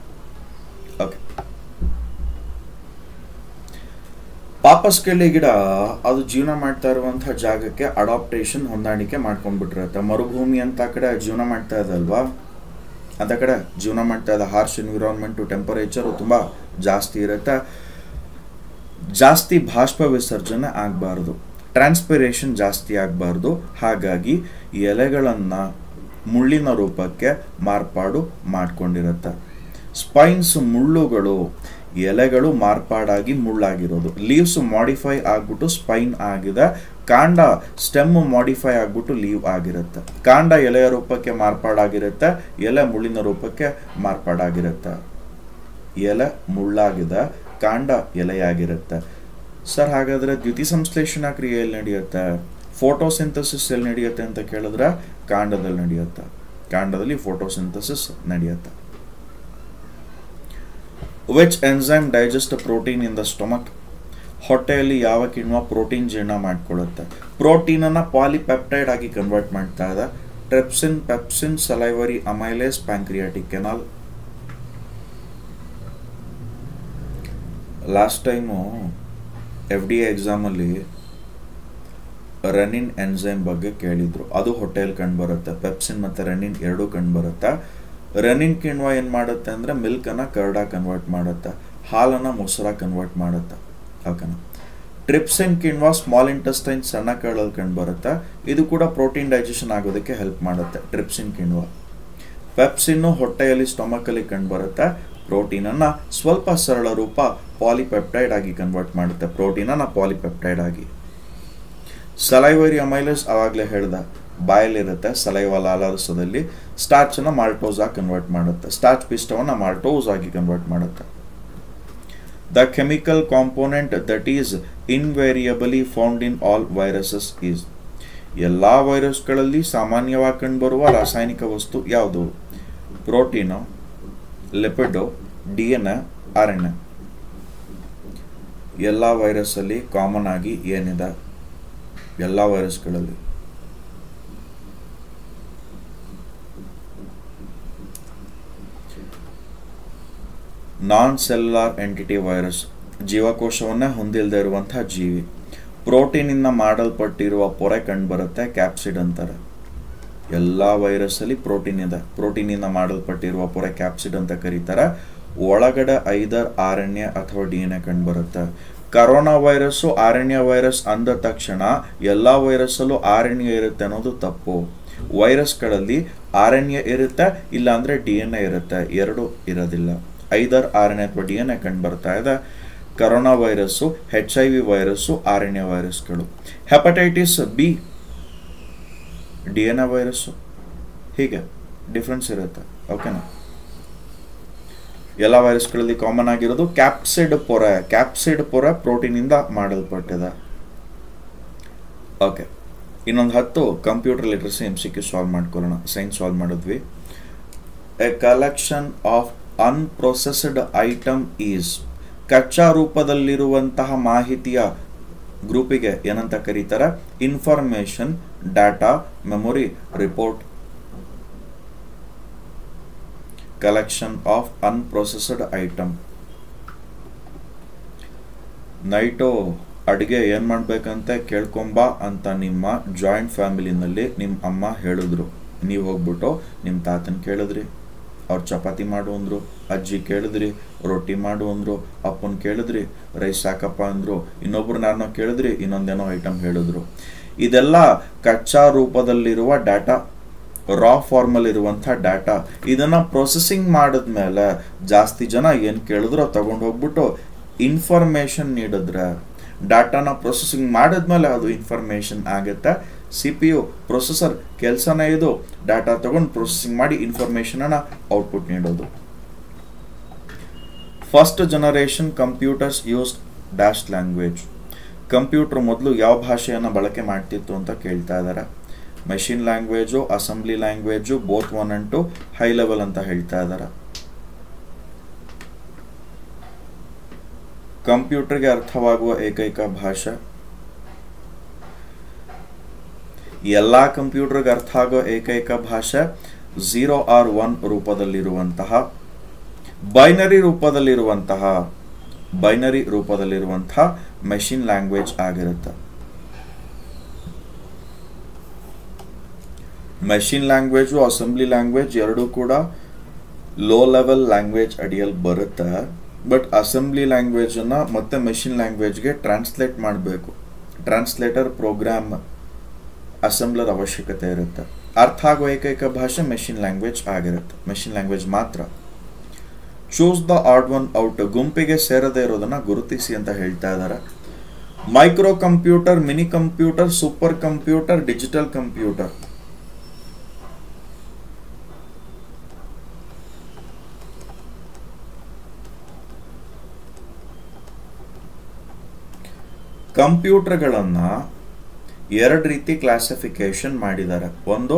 ಪಾಪಸ್ಕಳ್ಳಿ ಗಿಡ ಅದು ಜೀವನ ಮಾಡ್ತಾ ಇರುವಂತ ಜಾಗಕ್ಕೆ ಅಡಾಪ್ಟೇಷನ್ ಹೊಂದಾಣಿಕೆ ಮಾಡ್ಕೊಂಡ್ಬಿಟ್ಟಿರುತ್ತೆ ಮರುಭೂಮಿ ಅಂತ ಕಡೆ ಜೀವನ ಮಾಡ್ತಾ ಇದೆ ಅಲ್ವಾ ಅಂತ ಕಡೆ ಜೀವನ ಮಾಡ್ತಾ ಇದೆ ಹಾರ್ಶ್ ಎನ್ವಿರಾನ್ಮೆಂಟ್ ಟೆಂಪರೇಚರ್ ತುಂಬಾ ಜಾಸ್ತಿ ಇರುತ್ತೆ ಜಾಸ್ತಿ ಭಾಷ್ಪ ವಿಸರ್ಜನೆ ಆಗಬಾರದು ಟ್ರಾನ್ಸ್ಪಿರೇಷನ್ ಜಾಸ್ತಿ ಆಗಬಾರದು ಹಾಗಾಗಿ ಎಲೆಗಳನ್ನ ಮುಳ್ಳಿನ ರೂಪಕ್ಕೆ ಮಾರ್ಪಾಡು ಮಾಡ್ಕೊಂಡಿರುತ್ತೆ ಸ್ಪೈನ್ಸ್ ಮುಳ್ಳುಗಳು ಎಲೆಗಳು ಮಾರ್ಪಾಡಾಗಿ ಮುಳ್ಳಾಗಿರೋದು ಲೀವ್ಸ್ ಮಾಡಿಫೈ ಆಗಿಬಿಟ್ಟು ಸ್ಪೈನ್ ಆಗಿದೆ ಕಾಂಡ ಸ್ಟೆಮ್ ಮಾಡಿಫೈ ಆಗಿಬಿಟ್ಟು ಲೀವ್ ಆಗಿರುತ್ತೆ ಕಾಂಡ ಎಲೆಯ ರೂಪಕ್ಕೆ ಮಾರ್ಪಾಡಾಗಿರುತ್ತೆ ಎಲೆ ಮುಳ್ಳಿನ ರೂಪಕ್ಕೆ ಮಾರ್ಪಾಡಾಗಿರುತ್ತೆ ಎಲೆ ಮುಳ್ಳಾಗಿದೆ ಕಾಂಡ ಎಲೆಯಾಗಿರುತ್ತೆ ಸರ್ ಹಾಗಾದ್ರೆ ದ್ಯುತಿಸಂಶ್ಲೇಷಣಾ ಕ್ರಿಯೆಯಲ್ಲಿ ನಡೆಯುತ್ತೆ ಫೋಟೋಸಿಂಥೆಸಿಸ್ ಅಲ್ಲಿ ನಡೆಯುತ್ತೆ ಅಂತ ಕೇಳಿದ್ರೆ ಕಾಂಡದಲ್ಲಿ ನಡೆಯುತ್ತೆ ಕಾಂಡದಲ್ಲಿ ಫೋಟೋಸಿಂಥಸಿಸ್ ನಡೆಯುತ್ತೆ. Which enzyme digest protein in the stomach? ಹೊಟ್ಟೆಯಲ್ಲಿ ಯಾವ ಕಿಣ್ವ ಪ್ರೋಟೀನ್ ಜೀರ್ಣ ಮಾಡ್ಕೊಳ್ಳುತ್ತೆ? ಪ್ರೋಟೀನ್ ಅನ್ನು ಪಾಲಿಪೆಪ್ಟೈಡ್ ಆಗಿ ಕನ್ವರ್ಟ್ ಮಾಡ್ತಾ ಇದೆ. Trypsin, pepsin, salivary amylase, pancreatic canal. Last time FDA exam ಅಲ್ಲಿ ರನ್ನಿನ್ ಎನ್ಸೈಮ್ ಬಗ್ಗೆ ಕೇಳಿದ್ರು. ಅದು ಹೋಟೆಲ್ ಕಂಡು ಬರುತ್ತೆ. ಪೆಪ್ಸಿನ್ ಮತ್ತು ರನ್ನಿನ್ ಎರಡೂ ಕಂಡು ಬರುತ್ತೆ. ರನ್ನಿನ್ ಕಿಣ್ವ ಏನು ಮಾಡುತ್ತೆ ಅಂದರೆ ಮಿಲ್ಕನ್ನು ಕರ್ಡಾಗಿ ಕನ್ವರ್ಟ್ ಮಾಡುತ್ತೆ, ಹಾಲನ್ನು ಮೊಸರಾಗಿ ಕನ್ವರ್ಟ್ ಮಾಡುತ್ತೆ. ಓಕೆನಾ? ಟ್ರಿಪ್ಸಿನ್ ಕಿಣ್ವ ಸ್ಮಾಲ್ ಇಂಟೆಸ್ಟೈನ್ ಸಣ್ಣ ಕರಳಲ್ಲಿ ಕಂಡು ಬರುತ್ತೆ. ಇದು ಕೂಡ ಪ್ರೋಟೀನ್ ಡೈಜೆಷನ್ ಆಗೋದಕ್ಕೆ ಹೆಲ್ಪ್ ಮಾಡುತ್ತೆ ಟ್ರಿಪ್ಸಿನ್ ಕಿಣ್ವ. ಪೆಪ್ಸಿನ್ನು ಹೊಟ್ಟೆಯಲ್ಲಿ ಸ್ಟೊಮಕಲ್ಲಿ ಕಂಡು ಬರುತ್ತೆ. ಪ್ರೋಟೀನನ್ನು ಸ್ವಲ್ಪ ಸರಳ ರೂಪ ಪಾಲಿಪೆಪ್ಟೈಡ್ ಆಗಿ ಕನ್ವರ್ಟ್ ಮಾಡುತ್ತೆ. ಪ್ರೋಟೀನನ್ನು ಪಾಲಿಪೆಪ್ಟೈಡ್ ಆಗಿ. ಸಲೈವರಿ ಅಮೈಲೇಸ್ ಆವಾಗಲೇ ಹೇಳ್ದೆ, ಬಾಯಲ್ಲಿರುತ್ತೆ. ಸಲೈವ ಲಾಲಾರಸದಲ್ಲಿ ಸ್ಟಾರ್ಚನ್ನು ಮಾಲ್ಟೋಸ್ ಆಗಿ ಕನ್ವರ್ಟ್ ಮಾಡುತ್ತೆ. ಸ್ಟಾರ್ಚ್ ಪಿಷ್ಟವನ್ನು ಮಾಲ್ಟೋಸ್ ಆಗಿ ಕನ್ವರ್ಟ್ ಮಾಡುತ್ತೆ. The chemical component that is invariably found in all viruses is. ಎಲ್ಲ ವೈರಸ್ಗಳಲ್ಲಿ ಸಾಮಾನ್ಯವಾಗಿ ಕಂಡುಬರುವ ರಾಸಾಯನಿಕ ವಸ್ತು ಯಾವುದು? Protein, lipid, DNA, RNA. ಎಲ್ಲ ವೈರಸ್ಸಲ್ಲಿ ಕಾಮನ್ ಆಗಿ ಏನಿದೆ? ಎಲ್ಲ ವೈರಸ್ಗಳಲ್ಲಿ ನಾನ್ ಸೆಲ್ಯುಲಾರ್ ಎಂಟಿಟಿ ವೈರಸ್, ಜೀವಕೋಶವನ್ನೇ ಹೊಂದಿಲ್ಲದೆ ಇರುವಂತಹ ಜೀವಿ. ಪ್ರೋಟೀನಿಂದ ಮಾಡಲ್ಪಟ್ಟಿರುವ ಪೊರೆ ಕಂಡು ಬರುತ್ತೆ, ಕ್ಯಾಪ್ಸಿಡ್ ಅಂತಾರೆ. ಎಲ್ಲ ವೈರಸ್ಸಲ್ಲಿ ಪ್ರೋಟೀನ್ ಇದೆ. ಪ್ರೋಟೀನಿಂದ ಮಾಡಲ್ಪಟ್ಟಿರುವ ಪೊರೆ ಕ್ಯಾಪ್ಸಿಡ್ ಅಂತ ಕರೀತಾರೆ. ಒಳಗಡೆ ಐದರ್ RNA ಅಥವಾ DNA ಕಂಡು ಬರುತ್ತೆ. ಕರೋನಾ ವೈರಸ್ಸು RNA ವೈರಸ್ ಅಂದ ತಕ್ಷಣ ಎಲ್ಲ ವೈರಸ್ಸಲ್ಲೂ RNA ಇರುತ್ತೆ ಅನ್ನೋದು ತಪ್ಪು. ವೈರಸ್ಗಳಲ್ಲಿ RNA ಇರುತ್ತೆ, ಇಲ್ಲಾಂದರೆ DNA ಇರುತ್ತೆ, ಎರಡೂ ಇರೋದಿಲ್ಲ. ಐದರ್ RNA ಅಥವಾ DNA ಕಂಡು ಬರ್ತಾ ಇದೆ. Corona virus, HIV virus RNA ವೈರಸ್ಗಳು. Hepatitis B DNA virus. ಹೀಗೆ ಡಿಫ್ರೆನ್ಸ್ ಇರುತ್ತೆ. ಓಕೆನಾ? ಎಲ್ಲ ವೈರಸ್ಗಳಲ್ಲಿ ಕಾಮನ್ ಆಗಿರೋದು ಕ್ಯಾಪ್ಸಿಡ್ ಪೊರೆ. ಕ್ಯಾಪ್ಸಿಡ್ ಪೊರೆ ಪ್ರೋಟೀನಿಂದ ಮಾಡಲ್ಪಟ್ಟಿದೆ. ಓಕೆ, ಇನ್ನೊಂದು 10 ಕಂಪ್ಯೂಟರ್ ಲಿಟ್ರಸಿ MCQ ಸಾಲ್ವ್ ಮಾಡ್ಕೊಳ್ಳೋಣ. ಸೈನ್ಸ್ ಸಾಲ್ವ್ ಮಾಡಿದ್ವಿ. A collection of unprocessed item is. ಕಚ್ಚಾ ರೂಪದಲ್ಲಿರುವಂತಹ ಮಾಹಿತಿಯ ಗ್ರೂಪಿಗೆ ಏನಂತ ಕರೀತಾರೆ? Information, data, memory, report. Collection of unprocessed item. Night ಅಡುಗೆ ಏನು ಮಾಡಬೇಕಂತ ಕೇಳ್ಕೊಂಬ ಅಂತ ನಿಮ್ಮ ಜಾಯಿಂಟ್ ಫ್ಯಾಮಿಲಿನಲ್ಲಿ ನಿಮ್ಮ ಅಮ್ಮ ಹೇಳಿದ್ರು. ನೀವು ಹೋಗ್ಬಿಟ್ಟು ನಿಮ್ಮ ತಾತನ ಕೇಳಿದ್ರಿ, ಅವ್ರು ಚಪಾತಿ ಮಾಡು ಅಂದರು. ಅಜ್ಜಿ ಕೇಳಿದ್ರಿ, ರೊಟ್ಟಿ ಮಾಡು ಅಂದರು. ಅಪ್ಪನ ಕೇಳಿದ್ರಿ, ರೈಸ್ ಸಾಕಪ್ಪ ಅಂದರು. ಇನ್ನೊಬ್ರು ನಾನು ಕೇಳಿದ್ರಿ, ಇನ್ನೊಂದೇನೋ ಐಟಮ್ ಹೇಳಿದ್ರು. ಇದೆಲ್ಲ ಕಚ್ಚಾ ರೂಪದಲ್ಲಿರುವ ಡಾಟಾ, ರಾ ಫಾರ್ಮಲ್ಲಿರುವಂಥ ಡಾಟಾ. ಇದನ್ನು ಪ್ರೊಸೆಸಿಂಗ್ ಮಾಡಿದ್ಮೇಲೆ ಜಾಸ್ತಿ ಜನ ಏನು ಕೇಳಿದ್ರು ತಗೊಂಡು ಹೋಗ್ಬಿಟ್ಟು ಇನ್ಫಾರ್ಮೇಷನ್ ನೀಡಿದ್ರೆ, ಡಾಟಾನ ಪ್ರೊಸೆಸಿಂಗ್ ಮಾಡಿದ್ಮೇಲೆ ಅದು ಇನ್ಫಾರ್ಮೇಷನ್ ಆಗುತ್ತೆ. CPU ಪ್ರೊಸೆಸರ್ ಕೆಲಸನೇ ಇದು, ಡಾಟಾ ತಗೊಂಡು ಪ್ರೊಸೆಸಿಂಗ್ ಮಾಡಿ ಇನ್ಫಾರ್ಮೇಷನನ್ನು ಔಟ್ಪುಟ್ ನೀಡೋದು. First generation computers use dash language. Computer ಮೊದಲು ಯಾವ ಭಾಷೆಯನ್ನು ಬಳಕೆ ಮಾಡ್ತಿತ್ತು ಅಂತ ಕೇಳ್ತಾ ಇದ್ದಾರೆ. Machine language, assembly language, both 1 and 2, high level ಅಂತ ಹೇಳ್ತಾ ಇದ್ದಾರೆ. ಕಂಪ್ಯೂಟರ್ಗೆ ಅರ್ಥವಾಗುವ ಏಕೈಕ ಭಾಷೆ. ಎಲ್ಲ ಕಂಪ್ಯೂಟರ್ಗೆ ಅರ್ಥ ಆಗೋ ಏಕೈಕ ಭಾಷೆ 0 or 1 ರೂಪದಲ್ಲಿರುವಂತಹ, ಬೈನರಿ ರೂಪದಲ್ಲಿರುವಂತಹ ಮೆಷಿನ್ ಲ್ಯಾಂಗ್ವೇಜ್ ಆಗಿರುತ್ತೆ. ಮೆಷಿನ್ ಲ್ಯಾಂಗ್ವೇಜು ಅಸೆಂಬ್ಲಿ ಲ್ಯಾಂಗ್ವೇಜ್ ಎರಡೂ ಕೂಡ ಲೋ ಲೆವೆಲ್ ಲ್ಯಾಂಗ್ವೇಜ್ ಅಡಿಯಲ್ಲಿ ಬರುತ್ತೆ. ಬಟ್ ಅಸೆಂಬ್ಲಿ ಲ್ಯಾಂಗ್ವೇಜನ್ನು ಮತ್ತೆ ಮೆಷಿನ್ ಲ್ಯಾಂಗ್ವೇಜ್ಗೆ ಟ್ರಾನ್ಸ್ಲೇಟ್ ಮಾಡಬೇಕು. ಟ್ರಾನ್ಸ್ಲೇಟರ್, ಪ್ರೋಗ್ರಾಮ್, ಅಸೆಂಬ್ಲರ್ ಅವಶ್ಯಕತೆ ಇರುತ್ತೆ. ಅರ್ಥ ಆಗೋ ಏಕೈಕ ಭಾಷೆ ಮೆಷಿನ್ ಲ್ಯಾಂಗ್ವೇಜ್ ಆಗಿರುತ್ತೆ. ಮೆಷಿನ್ ಲ್ಯಾಂಗ್ವೇಜ್ ಮಾತ್ರ. Choose the odd one out. ಗುಂಪಿಗೆ ಸೇರದೇ ಇರೋದನ್ನು ಗುರುತಿಸಿ ಅಂತ ಹೇಳ್ತಾ ಇದ್ದಾರೆ. Micro computer, mini computer, super computer, digital computer. ಕಂಪ್ಯೂಟರ್ಗಳನ್ನು 2 ರೀತಿ ಕ್ಲಾಸಿಫಿಕೇಶನ್ ಮಾಡಿದ್ದಾರೆ. ಒಂದು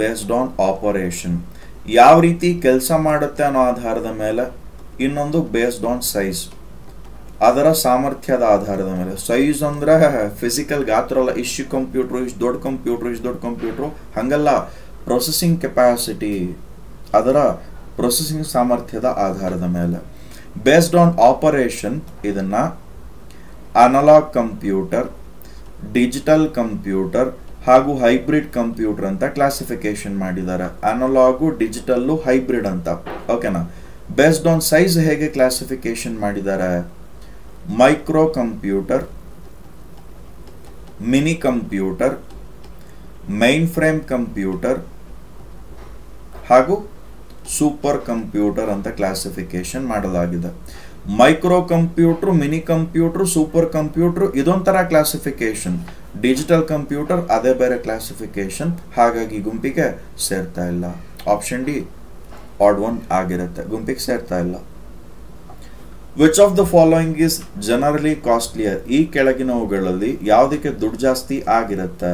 बेस्ड ऑन ऑपरेशन ಯಾವ ರೀತಿ ಕೆಲಸ ಮಾಡುತ್ತೆ ಅನ್ನೋ ಆಧಾರದ ಮೇಲೆ ಇನ್ನೊಂದು बेस्ड ऑन ಸೈಜ್ ಅದರ ಸಾಮರ್ಥ್ಯದ ಆಧಾರದ ಮೇಲೆ ಸೈಜ್ ಅಂದ್ರೆ ಫಿಸಿಕಲ್ ಗಾತ್ರ ಅಲ್ಲ ಇಷ್ಟು ಕಂಪ್ಯೂಟರ್ ಇಷ್ಟು ದೊಡ್ಡ ಕಂಪ್ಯೂಟರ್ ಇಷ್ಟು ದೊಡ್ಡ ಕಂಪ್ಯೂಟರ್ ಹಂಗಲ್ಲ ಪ್ರೊಸೆಸಿಂಗ್ ಕೆಪಾಸಿಟಿ ಅದರ ಪ್ರೊಸೆಸಿಂಗ್ ಸಾಮರ್ಥ್ಯದ ಆಧಾರದ ಮೇಲೆ बेस्ड ऑन ಆಪರೇಷನ್ ಇದನ್ನ ಅನಲಾಗ್ ಕಂಪ್ಯೂಟರ್ डिजिटल कंप्यूटर हागू हाइब्रिड कंप्यूटर अंत क्लासिफिकेशन अनलॉग डिजिटल हाइब्रिड अंत ओकेना बेस्ड ऑन साइज हेगे classification micro computer mini computer main frame computer हागू सूपर कंप्यूटर अंत classification micro computer mini computer super computer इदोंतरा क्लासिफिकेशन डिजिटल कंप्यूटर अदे बेरे क्लासिफिकेशन हागागी गुंपिगे सेरता इल्ल ऑप्शन डी ऑड वन आगिरुत्ते गुंपिगे सेरता इल्ल which of the following is generally costlier ई केळगिनವುಗಳಲ್ಲಿ ಯಾವುದಕ್ಕೆ ದುಡ್ಡು ಜಾಸ್ತಿ ಆಗಿರುತ್ತೆ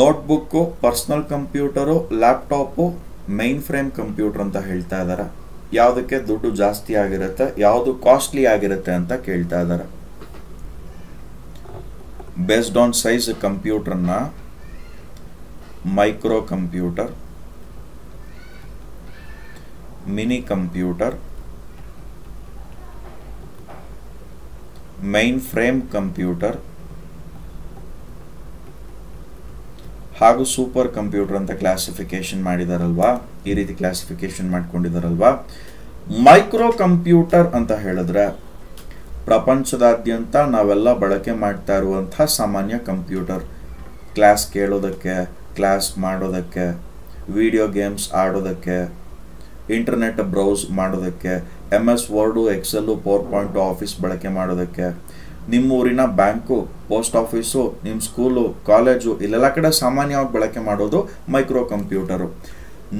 notebook personal computer laptop main frame computer अंत हेळ्ता इद्दारे ಯಾವುದಕ್ಕೆ ದುಡ್ಡು ಜಾಸ್ತಿ ಆಗಿರುತ್ತೆ ಯಾವುದು ಕಾಸ್ಟ್ಲಿ ಆಗಿರುತ್ತೆ ಅಂತ ಹೇಳ್ತಾ ಇದ್ದಾರೆ बेस्ड ऑन साइज कंप्यूटर ना micro computer mini computer main frame computer हागू सूपर कंप्यूटर अंत क्लासिफिकेशन माडिदारल्वा ई रीति क्लासिफिकेशन माड्कोंडिदारल्वा माइक्रो कंप्यूटर अंत हेळिद्रे प्रपंचदाद्यंत नावेल्ल बळके माड्ता इरुवंत सामान्य कंप्यूटर क्लास केळोदक्के क्लास माडोदक्के वीडियो गेम्स आडोदक्के इंटरनेट ब्राउज़ माडोदक्के MS Word Excel PowerPoint office बळके माडोदक्के ನಿಮ್ಮ ಊರಿನ ಬ್ಯಾಂಕ್ ಪೋಸ್ಟ್ ಆಫೀಸ್ ನಿಮ್ಮ ಸ್ಕೂಲ್ ಕಾಲೇಜ್ ಇಲ್ಲೆಲ್ಲ ಕಡೆ ಸಾಮಾನ್ಯವಾಗಿ ಬಳಕೆ ಮಾಡೋದು micro computer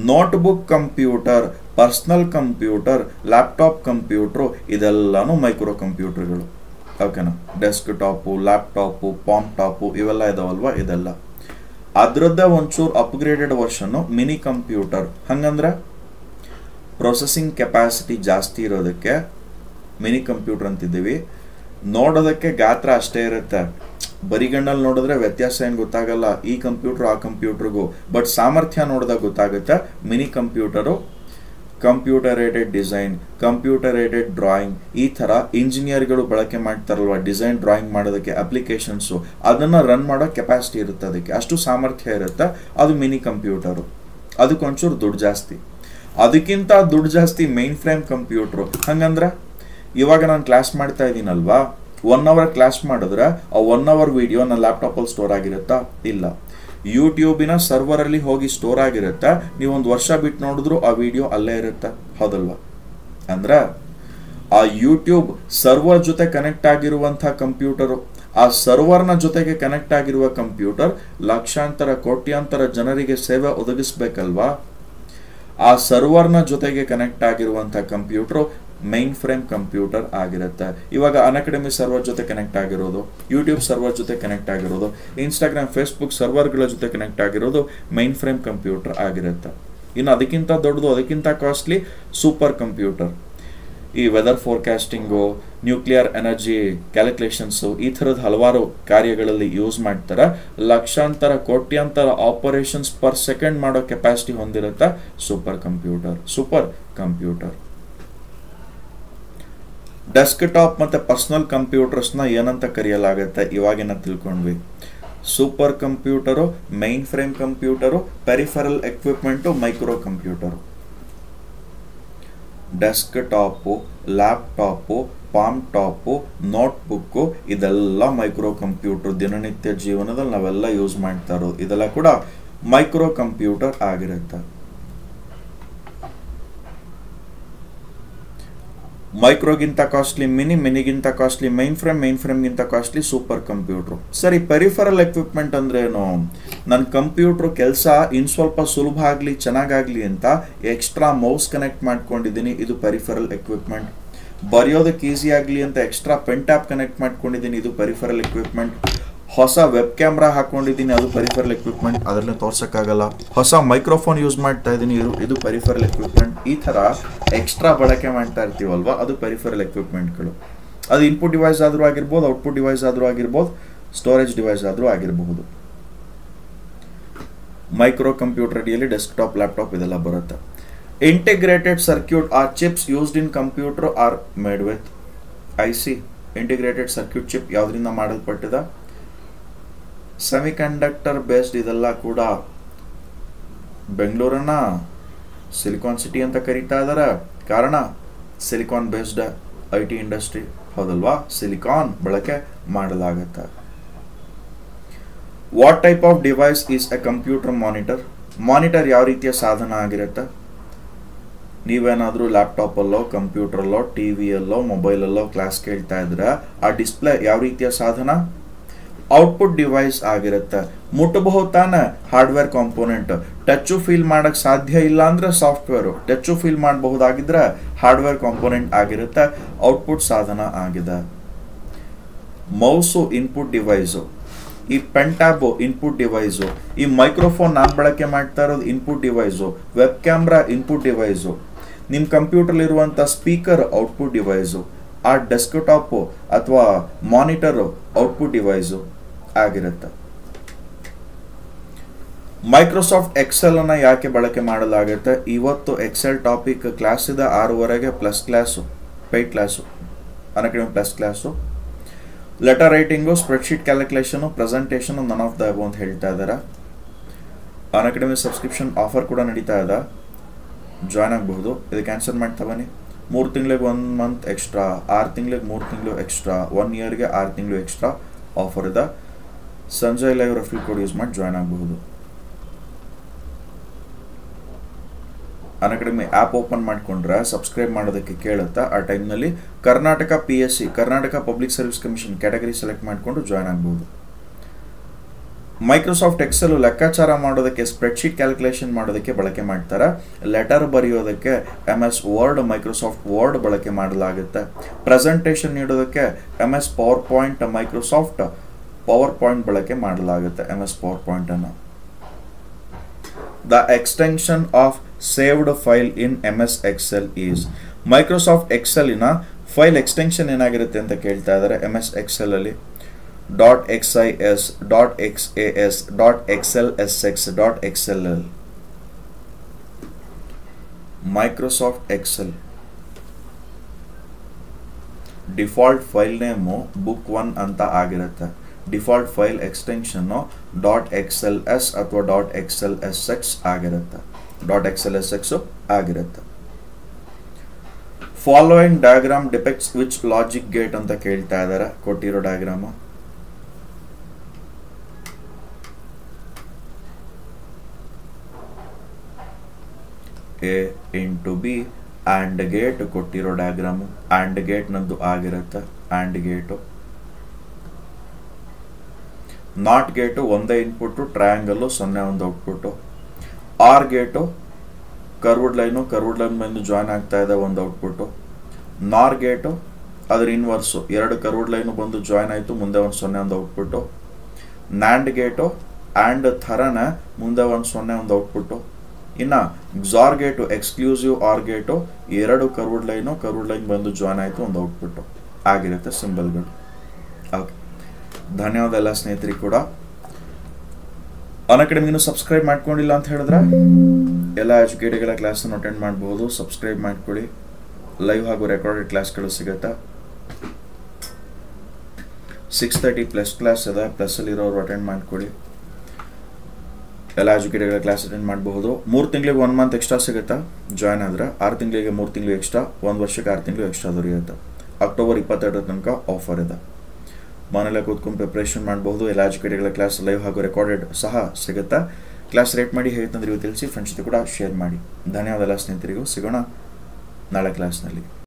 notebook computer personal computer laptop computer ಇದೆಲ್ಲನೂ ಮೈಕ್ರೋ ಕಂಪ್ಯೂಟರ್ ಗಳು ಓಕೆನಾ desktop laptop palm top ಇವೆಲ್ಲ ಇದಾವಲ್ವಾ ಇದೆಲ್ಲ ಅದರದ್ದೇ ಒಂಚೂರು ಅಪ್ಗ್ರೇಡೆಡ್ ವರ್ಷನ್ ಮಿನಿ ಕಂಪ್ಯೂಟರ್ ಹಾಗಂದ್ರೆ ಪ್ರೊಸೆಸಿಂಗ್ ಕೆಪಾಸಿಟಿ ಜಾಸ್ತಿ ಇರೋದಕ್ಕೆ ಮಿನಿ ಕಂಪ್ಯೂಟರ್ ಅಂತಿದ್ದೀವಿ ನೋಡೋದಕ್ಕೆ ಗಾತ್ರ ಅಷ್ಟೇ ಇರುತ್ತೆ ಬರಿಗಣ್ಣಲ್ಲಿ ನೋಡಿದ್ರೆ ವ್ಯತ್ಯಾಸ ಏನು ಗೊತ್ತಾಗಲ್ಲ ಈ ಕಂಪ್ಯೂಟರ್ ಆ ಕಂಪ್ಯೂಟರ್ಗೂ ಬಟ್ ಸಾಮರ್ಥ್ಯ ನೋಡಿದಾಗ ಗೊತ್ತಾಗುತ್ತೆ mini computer computer aided design computer aided drawing ಈ ತರ ಇಂಜಿನಿಯರ್ ಗಳು ಬಳಕೆ ಮಾಡ್ತಾರಲ್ವಾ ಡಿಸೈನ್ ಡ್ರಾಯಿಂಗ್ ಮಾಡೋದಕ್ಕೆ ಅಪ್ಲಿಕೇಶನ್ಸ್ ಅದನ್ನ ರನ್ ಮಾಡೋ ಕೆಪಾಸಿಟಿ ಇರುತ್ತೆ ಅದಕ್ಕೆ ಅಷ್ಟು ಸಾಮರ್ಥ್ಯ ಇರುತ್ತೆ ಅದು ಮಿನಿ ಕಂಪ್ಯೂಟರ್ ಅದಕ್ಕೊಂಚೂರು ದುಡ್ಡು ಜಾಸ್ತಿ ಅದಕ್ಕಿಂತ ದುಡ್ಡು ಜಾಸ್ತಿ ಮೇನ್ ಫ್ರೇಮ್ ಕಂಪ್ಯೂಟರ್ ಹಾಗಂದ್ರೆ इवाग नान क्लास माड्ता इदीनल्वा 1 आवर क्लास माडिद्रे आ 1 आवर वीडियो नन्न लैपटॉप अल्ली स्टोर आगिरुत्ता इल्ल यूट्यूब न सर्वर अल्ली होगी स्टोर आगिरुत्ते नीवु ओंदु वर्ष बिट्टु नोडिद्रू आ वीडियो अल्ले इरुत्ते हौदल्वा अंद्रे आ यूट्यूब सर्वर जोते कनेक्ट आगिरुवंत कंप्यूटर आ सर्वर न जोतेगे कनेक्ट आगिरुव कंप्यूटर लक्षांतर कोट्यांतर जनरिगे सेवे ओदगिसबेकल्वा आ सर्वर न जोतेगे कनेक्ट आगिरुवंत कंप्यूटर मेन फ्रेम कंप्यूटर आगिरुत्ते इवाग अनअकाडमी सर्वर जोते कनेक्ट आगिरोदु यूट्यूब सर्वर जोते कनेक्ट आगिरोदु इंस्टाग्राम फेसबुक सर्वर गळ जोते कनेक्ट आगिरोदु मेन फ्रेम कंप्यूटर आगिरुत्ते इन्नु अदक्किंत दोड्डदु अदक्किंत कास्ट्ली सूपर कंप्यूटर ई weather forecasting nuclear energy calculations ई तरद हलवारु कार्यगळल्ली यूस माड्तारे लक्षांतर कोट्यांतर आपरेशन्स पर सेकेंड माडो कैपेसिटी होंदिरुत्ते सूपर कंप्यूटर डेस्कटॉप मत्ते पर्सनल कंप्यूटर्स ना ಏನಂತ ಕರೆಯಲಾಗುತ್ತೆ ಇವಾಗೇನ ತಿಳ್ಕೊಂಡ್ವಿ super computer main frame computer peripheral equipment micro computer desktop laptop palm top notebook ಇದೆಲ್ಲ ಮೈಕ್ರೋ ಕಂಪ್ಯೂಟರ್ ದಿನನಿತ್ಯ ಜೀವನದಲ್ಲಿ ನಾವೆಲ್ಲ ಯೂಸ್ ಮಾಡ್ತಾ ಇರೋದು ಇದೆಲ್ಲ ಕೂಡ ಮೈಕ್ರೋ ಕಂಪ್ಯೂಟರ್ ಆಗಿರುತ್ತೆ ಮೈಕ್ರೋಗಿಂತ ಕಾಸ್ಟ್ಲಿ ಮಿನಿಗಿಂತ ಕಾಸ್ಟ್ಲಿ ಮೇನ್ ಫ್ರೇಮ್ಗಿಂತ ಕಾಸ್ಟ್ಲಿ ಸೂಪರ್ ಕಂಪ್ಯೂಟರ್ ಸರಿ ಪೆರಿಫರಲ್ ಎಕ್ವಿಪ್ಮೆಂಟ್ ಅಂದ್ರೆ ಏನು ನನ್ನ ಕಂಪ್ಯೂಟರ್ ಕೆಲಸ ಇನ್ನು ಸ್ವಲ್ಪ ಸುಲಭ ಆಗಲಿ ಚೆನ್ನಾಗಾಗಲಿ ಅಂತ ಎಕ್ಸ್ಟ್ರಾ ಮೌಸ್ ಕನೆಕ್ಟ್ ಮಾಡ್ಕೊಂಡಿದ್ದೀನಿ ಇದು ಪೆರಿಫರಲ್ ಎಕ್ವಿಪ್ಮೆಂಟ್ ಬರೆಯೋದಕ್ಕೆ ಈಸಿ ಆಗಲಿ ಅಂತ ಎಕ್ಸ್ಟ್ರಾ ಪೆನ್ ಟ್ಯಾಪ್ ಕನೆಕ್ಟ್ ಮಾಡ್ಕೊಂಡಿದ್ದೀನಿ ಇದು ಪೆರಿಫರಲ್ ಎಕ್ವಿಪ್ಮೆಂಟ್ ಹೊಸ ವೆಬ್ ಕ್ಯಾಮೆರಾ ಹಾಕೊಂಡಿದ್ದೀನಿ ಅದು ಪರಿಫರಲ್ equipment ಅದರನ್ನ ತೋರಿಸಕಾಗಲ್ಲ ಹೊಸ ಮೈಕ್ರೋಫೋನ್ ಯೂಸ್ ಮಾಡ್ತಾ ಇದೀನಿ ಇದು ಪರಿಫರಲ್ equipment ಈ ತರ ಎಕ್ಸ್ಟ್ರಾ ಬಳಕೆ ಮಾಡ್ತಾ ಇರ್ತೀವಲ್ವಾ ಅದು ಪರಿಫರಲ್ equipment ಗಳು ಅದು ಇನ್ಪುಟ್ ಡಿವೈಸ್ ಆದ್ರೂ ಆಗಿರಬಹುದು ಔಟ್ಪುಟ್ ಡಿವೈಸ್ ಆದ್ರೂ ಆಗಿರಬಹುದು ಸ್ಟೋರೇಜ್ ಡಿವೈಸ್ ಆದ್ರೂ ಆಗಿರಬಹುದು ಮೈಕ್ರೋ ಕಂಪ್ಯೂಟರ್ ಅಡಿಯಲ್ಲಿ ಡೆಸ್ಕ್ಟಾಪ್ ಲ್ಯಾಪ್ಟಾಪ್ ಇದೆಲ್ಲ ಬರುತ್ತೆ integrated circuit or chips used in computer are made with IC integrated circuit chip ಯಾವದರಿಂದ ಮಾಡಲ್ಪಟ್ಟಿದೆ semiconductor based ಇದೆಲ್ಲ ಕೂಡ ಬೆಂಗಳೂರನ್ನ ಸಿಲಿಕಾನ್ ಸಿಟಿ ಅಂತ ಕರೀತಾ ಇದ್ದಾರೆ ಕಾರಣ ಸಿಲಿಕಾನ್ ಬೇಸ್ಡ್ ಐಟಿ ಇಂಡಸ್ಟ್ರಿ ಹೌದಲ್ವಾ ಸಿಲಿಕಾನ್ ಬಳಕೆ ಮಾಡಲಾಗುತ್ತೆ what type of device is a computer monitor monitor ಯಾವ ರೀತಿಯ ಸಾಧನ ಆಗಿರುತ್ತೆ ನೀವೇನಾದರೂ ಲ್ಯಾಪ್ಟಾಪ್ ಅಲ್ಲೋ ಕಂಪ್ಯೂಟರ್ ಅಲ್ಲೋ ಟಿವಿ ಅಲ್ಲೋ ಮೊಬೈಲ್ ಅಲ್ಲೋ ಕ್ಲಾಸ್ ಕೇಳ್ತಾ ಇದ್ರಾ ಆ ಡಿಸ್ಪ್ಲೇ ಯಾವ ರೀತಿಯ ಸಾಧನ ಔಟ್ಪುಟ್ ಡಿವೈಸ್ ಆಗಿರುತ್ತೆ ಮುಟ್ಟಬಹುದಾದ ಹಾರ್ಡ್ವೇರ್ ಕಾಂಪೋನೆಂಟ್ ಟಚ್ ಫೀಲ್ ಮಾಡಕ ಸಾಧ್ಯ ಇಲ್ಲ ಅಂದ್ರೆ ಸಾಫ್ಟ್ವೇರ್ ಟಚ್ ಫೀಲ್ ಮಾಡಬಹುದಾಗಿದ್ರೆ ಹಾರ್ಡ್ವೇರ್ ಕಾಂಪೋನೆಂಟ್ ಆಗಿರುತ್ತೆ ಔಟ್ಪುಟ್ ಸಾಧನ ಆಗಿದೆ ಮೌಸ್ ಇನ್ಪುಟ್ ಡಿವೈಸ್ ಈ ಪೆನ್ ಟ್ಯಾಬ್ ಇನ್ಪುಟ್ ಡಿವೈಸ್ ಈ ಮೈಕ್ರೋಫೋನ್ ನಾನು ಬಳಕೆ ಮಾಡ್ತಾ ಇರೋದು input device web camera input device ನಿಮ್ಮ ಕಂಪ್ಯೂಟರ್ ಅಲ್ಲಿ ಇರುವಂತ ಸ್ಪೀಕರ್ ಔಟ್ಪುಟ್ ಡಿವೈಸ್ ಆ ಡೆಸ್ಕ್ಟಾಪ್ ಅಥವಾ ಮಾನಿಟರ್ ಔಟ್ಪುಟ್ ಡಿವೈಸ್ ಆಗಿರುತ್ತೆ ಮೈಕ್ರೋಸಾಫ್ಟ್ ಎಕ್ಸೆಲ್ ಅನ್ನು ಯಾಕೆ ಬಳಕೆ ಮಾಡಲಾಗುತ್ತೆ ಇವತ್ತು ಎಕ್ಸೆಲ್ ಟಾಪಿಕ್ ಕ್ಲಾಸ್ ಇದೆ 6:30ಕ್ಕೆ plus class paid class Unacademy plus class letter writing spread sheet calculation presentation none of the above ಅಂತ ಹೇಳ್ತಾ ಇದ್ದಾರೆ ಅನಾಕಾಡೆಮಿ ಸಬ್ಸ್ಕ್ರಿಪ್ಷನ್ ಆಫರ್ ಕೂಡ ನಡೀತಾ ಇದೆ ಜಾಯಿನ್ ಆಗಬಹುದು ಇದು ಕ್ಯಾನ್ಸಲ್ ಮಾಡ್ತಾ ಬನ್ನಿ 3 ತಿಂಗಳಿಗೆ 1 ಮಂತ್ ಎಕ್ಸ್ಟ್ರಾ 6 ತಿಂಗಳಿಗೆ 3 ತಿಂಗಳು ಎಕ್ಸ್ಟ್ರಾ 1 ಇಯರ್ ಗೆ 6 ತಿಂಗಳು ಎಕ್ಸ್ಟ್ರಾ ಆಫರ್ ಇದೆ Sanjay live referral code use ಮಾಡಿ ಜಾಯಿನ್ ಆಗಬಹುದು ಅನಾಕಾಡೆಮಿ ಆಪ್ ಓಪನ್ ಮಾಡ್ಕೊಂಡ್ರೆ ಸಬ್ಸ್ಕ್ರೈಬ್ ಮಾಡೋದಕ್ಕೆ ಕೇಳುತ್ತಾ ಆ ಟೈಮ್ ನಲ್ಲಿ Karnataka PSC Karnataka public service commission category select ಮಾಡ್ಕೊಂಡು ಜಾಯಿನ್ ಆಗಬಹುದು ಮೈಕ್ರೋಸಾಫ್ಟ್ ಎಕ್ಸೆಲ್ ಲೆಕ್ಕಾಚಾರ ಮಾಡೋದಕ್ಕೆ ಸ್ಪ್ರೆಡ್ ಶೀಟ್ ಕ್ಯಾಲ್ಕುಲೇಷನ್ ಮಾಡೋದಕ್ಕೆ ಬಳಕೆ ಮಾಡ್ತಾರೆ ಲೆಟರ್ ಬರೆಯೋದಕ್ಕೆ MS ವರ್ಡ್ ಮೈಕ್ರೋಸಾಫ್ಟ್ ವರ್ಡ್ ಬಳಕೆ ಮಾಡಲಾಗುತ್ತೆ ಪ್ರೆಸೆಂಟೇಷನ್ ನೀಡೋದಕ್ಕೆ MS power point Microsoft power point ಬಳಕೆ ಮಾಡಲಾಗುತ್ತೆ MS ಪವರ್ ಪಾಯಿಂಟ್ ಅನ್ನು the extension of saved file in MS Excel is Microsoft Excel ina file extension enagirutte anta kelta idare MS Excel alli .xis .xas .xlsx .xll Microsoft Excel default file name book 1 anta agirutte default file extension .xls ಅಥವಾ .xlsx ಆಗಿರುತ್ತೆ .xlsx ಆಗಿರುತ್ತೆ following diagram depicts which logic gate ಅಂತ ಹೇಳ್ತಾ ಇದ್ದಾರೆ ಕೊಟ್ಟಿರೋ diagram A into B AND gate ಕೊಟ್ಟಿರೋ ಡಯಾಗ್ರಾಮ್ AND ಗೇಟ್ ನಂದು ಆಗಿರುತ್ತೆ AND ಗೇಟ್ ನಾಟ್ ಗೇಟು ಒಂದೇ input triangle 0 1 output R gate curved line ಬಂದು ಜಾಯಿನ್ ಆಗ್ತಾ ಇದೆ ಒಂದು ಔಟ್ಪುಟ್ಟು ನಾರ್ ಗೇಟು ಅದರ ಇನ್ವರ್ಸು 2 ಕರ್ವ್ಡ್ ಲೈನು ಬಂದು ಜಾಯಿನ್ ಆಯಿತು ಮುಂದೆ ಒಂದು 0 1 ಔಟ್ಪುಟ್ಟು ನ್ಯಾಂಡ್ ಗೇಟು ಆ್ಯಂಡ್ ಥರನೇ ಮುಂದೆ ಒಂದು 0 1 ಔಟ್ಪುಟ್ಟು ಇನ್ನು XOR gate exclusive OR gate 2 curved line ಬಂದು ಜಾಯಿನ್ ಆಯಿತು ಒಂದು ಔಟ್ಪುಟ್ಟು ಆಗಿರುತ್ತೆ ಸಿಂಬಲ್ಗಳು ಓಕೆ ಧನ್ಯವಾದ ಎಲ್ಲ ಸ್ನೇಹಿತರಿಗೆ ಕೂಡ ಅನಾಕಾಡೆಮಿಗೆ ಸಬ್ಸ್ಕ್ರೈಬ್ ಮಾಡ್ಕೊಂಡಿಲ್ಲ ಅಂತ ಹೇಳಿದ್ರೆ ಎಲ್ಲ ಎಜುಕೇಟರ್ಗಳ ಕ್ಲಾಸ್ ಅನ್ನು ಅಟೆಂಡ್ ಮಾಡಬಹುದು ಸಬ್ಸ್ಕ್ರೈಬ್ ಮಾಡ್ಕೊಳ್ಳಿ ಲೈವ್ ಹಾಗೂ ರೆಕಾರ್ಡೆಡ್ ಕ್ಲಾಸ್ಗಳು ಸಿಗುತ್ತೆ 6:30 ಪ್ಲಸ್ ಕ್ಲಾಸ್ ಇದೆ ಪ್ಲಸ್ ಅಲ್ಲಿ ಇರೋರು ಅಟೆಂಡ್ ಮಾಡ್ಕೊಳ್ಳಿ ಎಲ್ಲ ಎಜುಕೇಟರ್ಗಳ ಕ್ಲಾಸ್ ಅಟೆಂಡ್ ಮಾಡಬಹುದು 3 ತಿಂಗಳಿಗೆ 1 ಮಂತ್ ಎಕ್ಸ್ಟ್ರಾ ಸಿಗುತ್ತೆ ಜಾಯಿನ್ ಆದ್ರೆ 6 ತಿಂಗಳಿಗೆ 3 ತಿಂಗಳು ಎಕ್ಸ್ಟ್ರಾ 1 ವರ್ಷಕ್ಕೆ 6 ತಿಂಗಳು ಎಕ್ಸ್ಟ್ರಾ ದೊರೆಯುತ್ತೆ ಅಕ್ಟೋಬರ್ 22 ತನಕ ಆಫರ್ ಇದೆ ಮನೆಯಲ್ಲೇ ಕೂತ್ಕೊಂಡು ಪ್ರಿಪರೇಷನ್ ಮಾಡಬಹುದು ಎಲ್ಲ ಎಜುಕೇಟರ್ಗಳ ಕ್ಲಾಸ್ ಲೈವ್ ಹಾಗೂ ರೆಕಾರ್ಡೆಡ್ ಸಹ ಸಿಗುತ್ತಾ ಕ್ಲಾಸ್ ರೇಟ್ ಮಾಡಿ ಹೇಳ್ತಂದ್ರೆ ತಿಳಿಸಿ ಫ್ರೆಂಡ್ಸ್ ಜೊತೆ ಕೂಡ ಶೇರ್ ಮಾಡಿ ಧನ್ಯವಾದ ಎಲ್ಲ ಸ್ನೇಹಿತರಿಗೂ ಸಿಗೋಣ ನಾಳೆ ಕ್ಲಾಸ್ನಲ್ಲಿ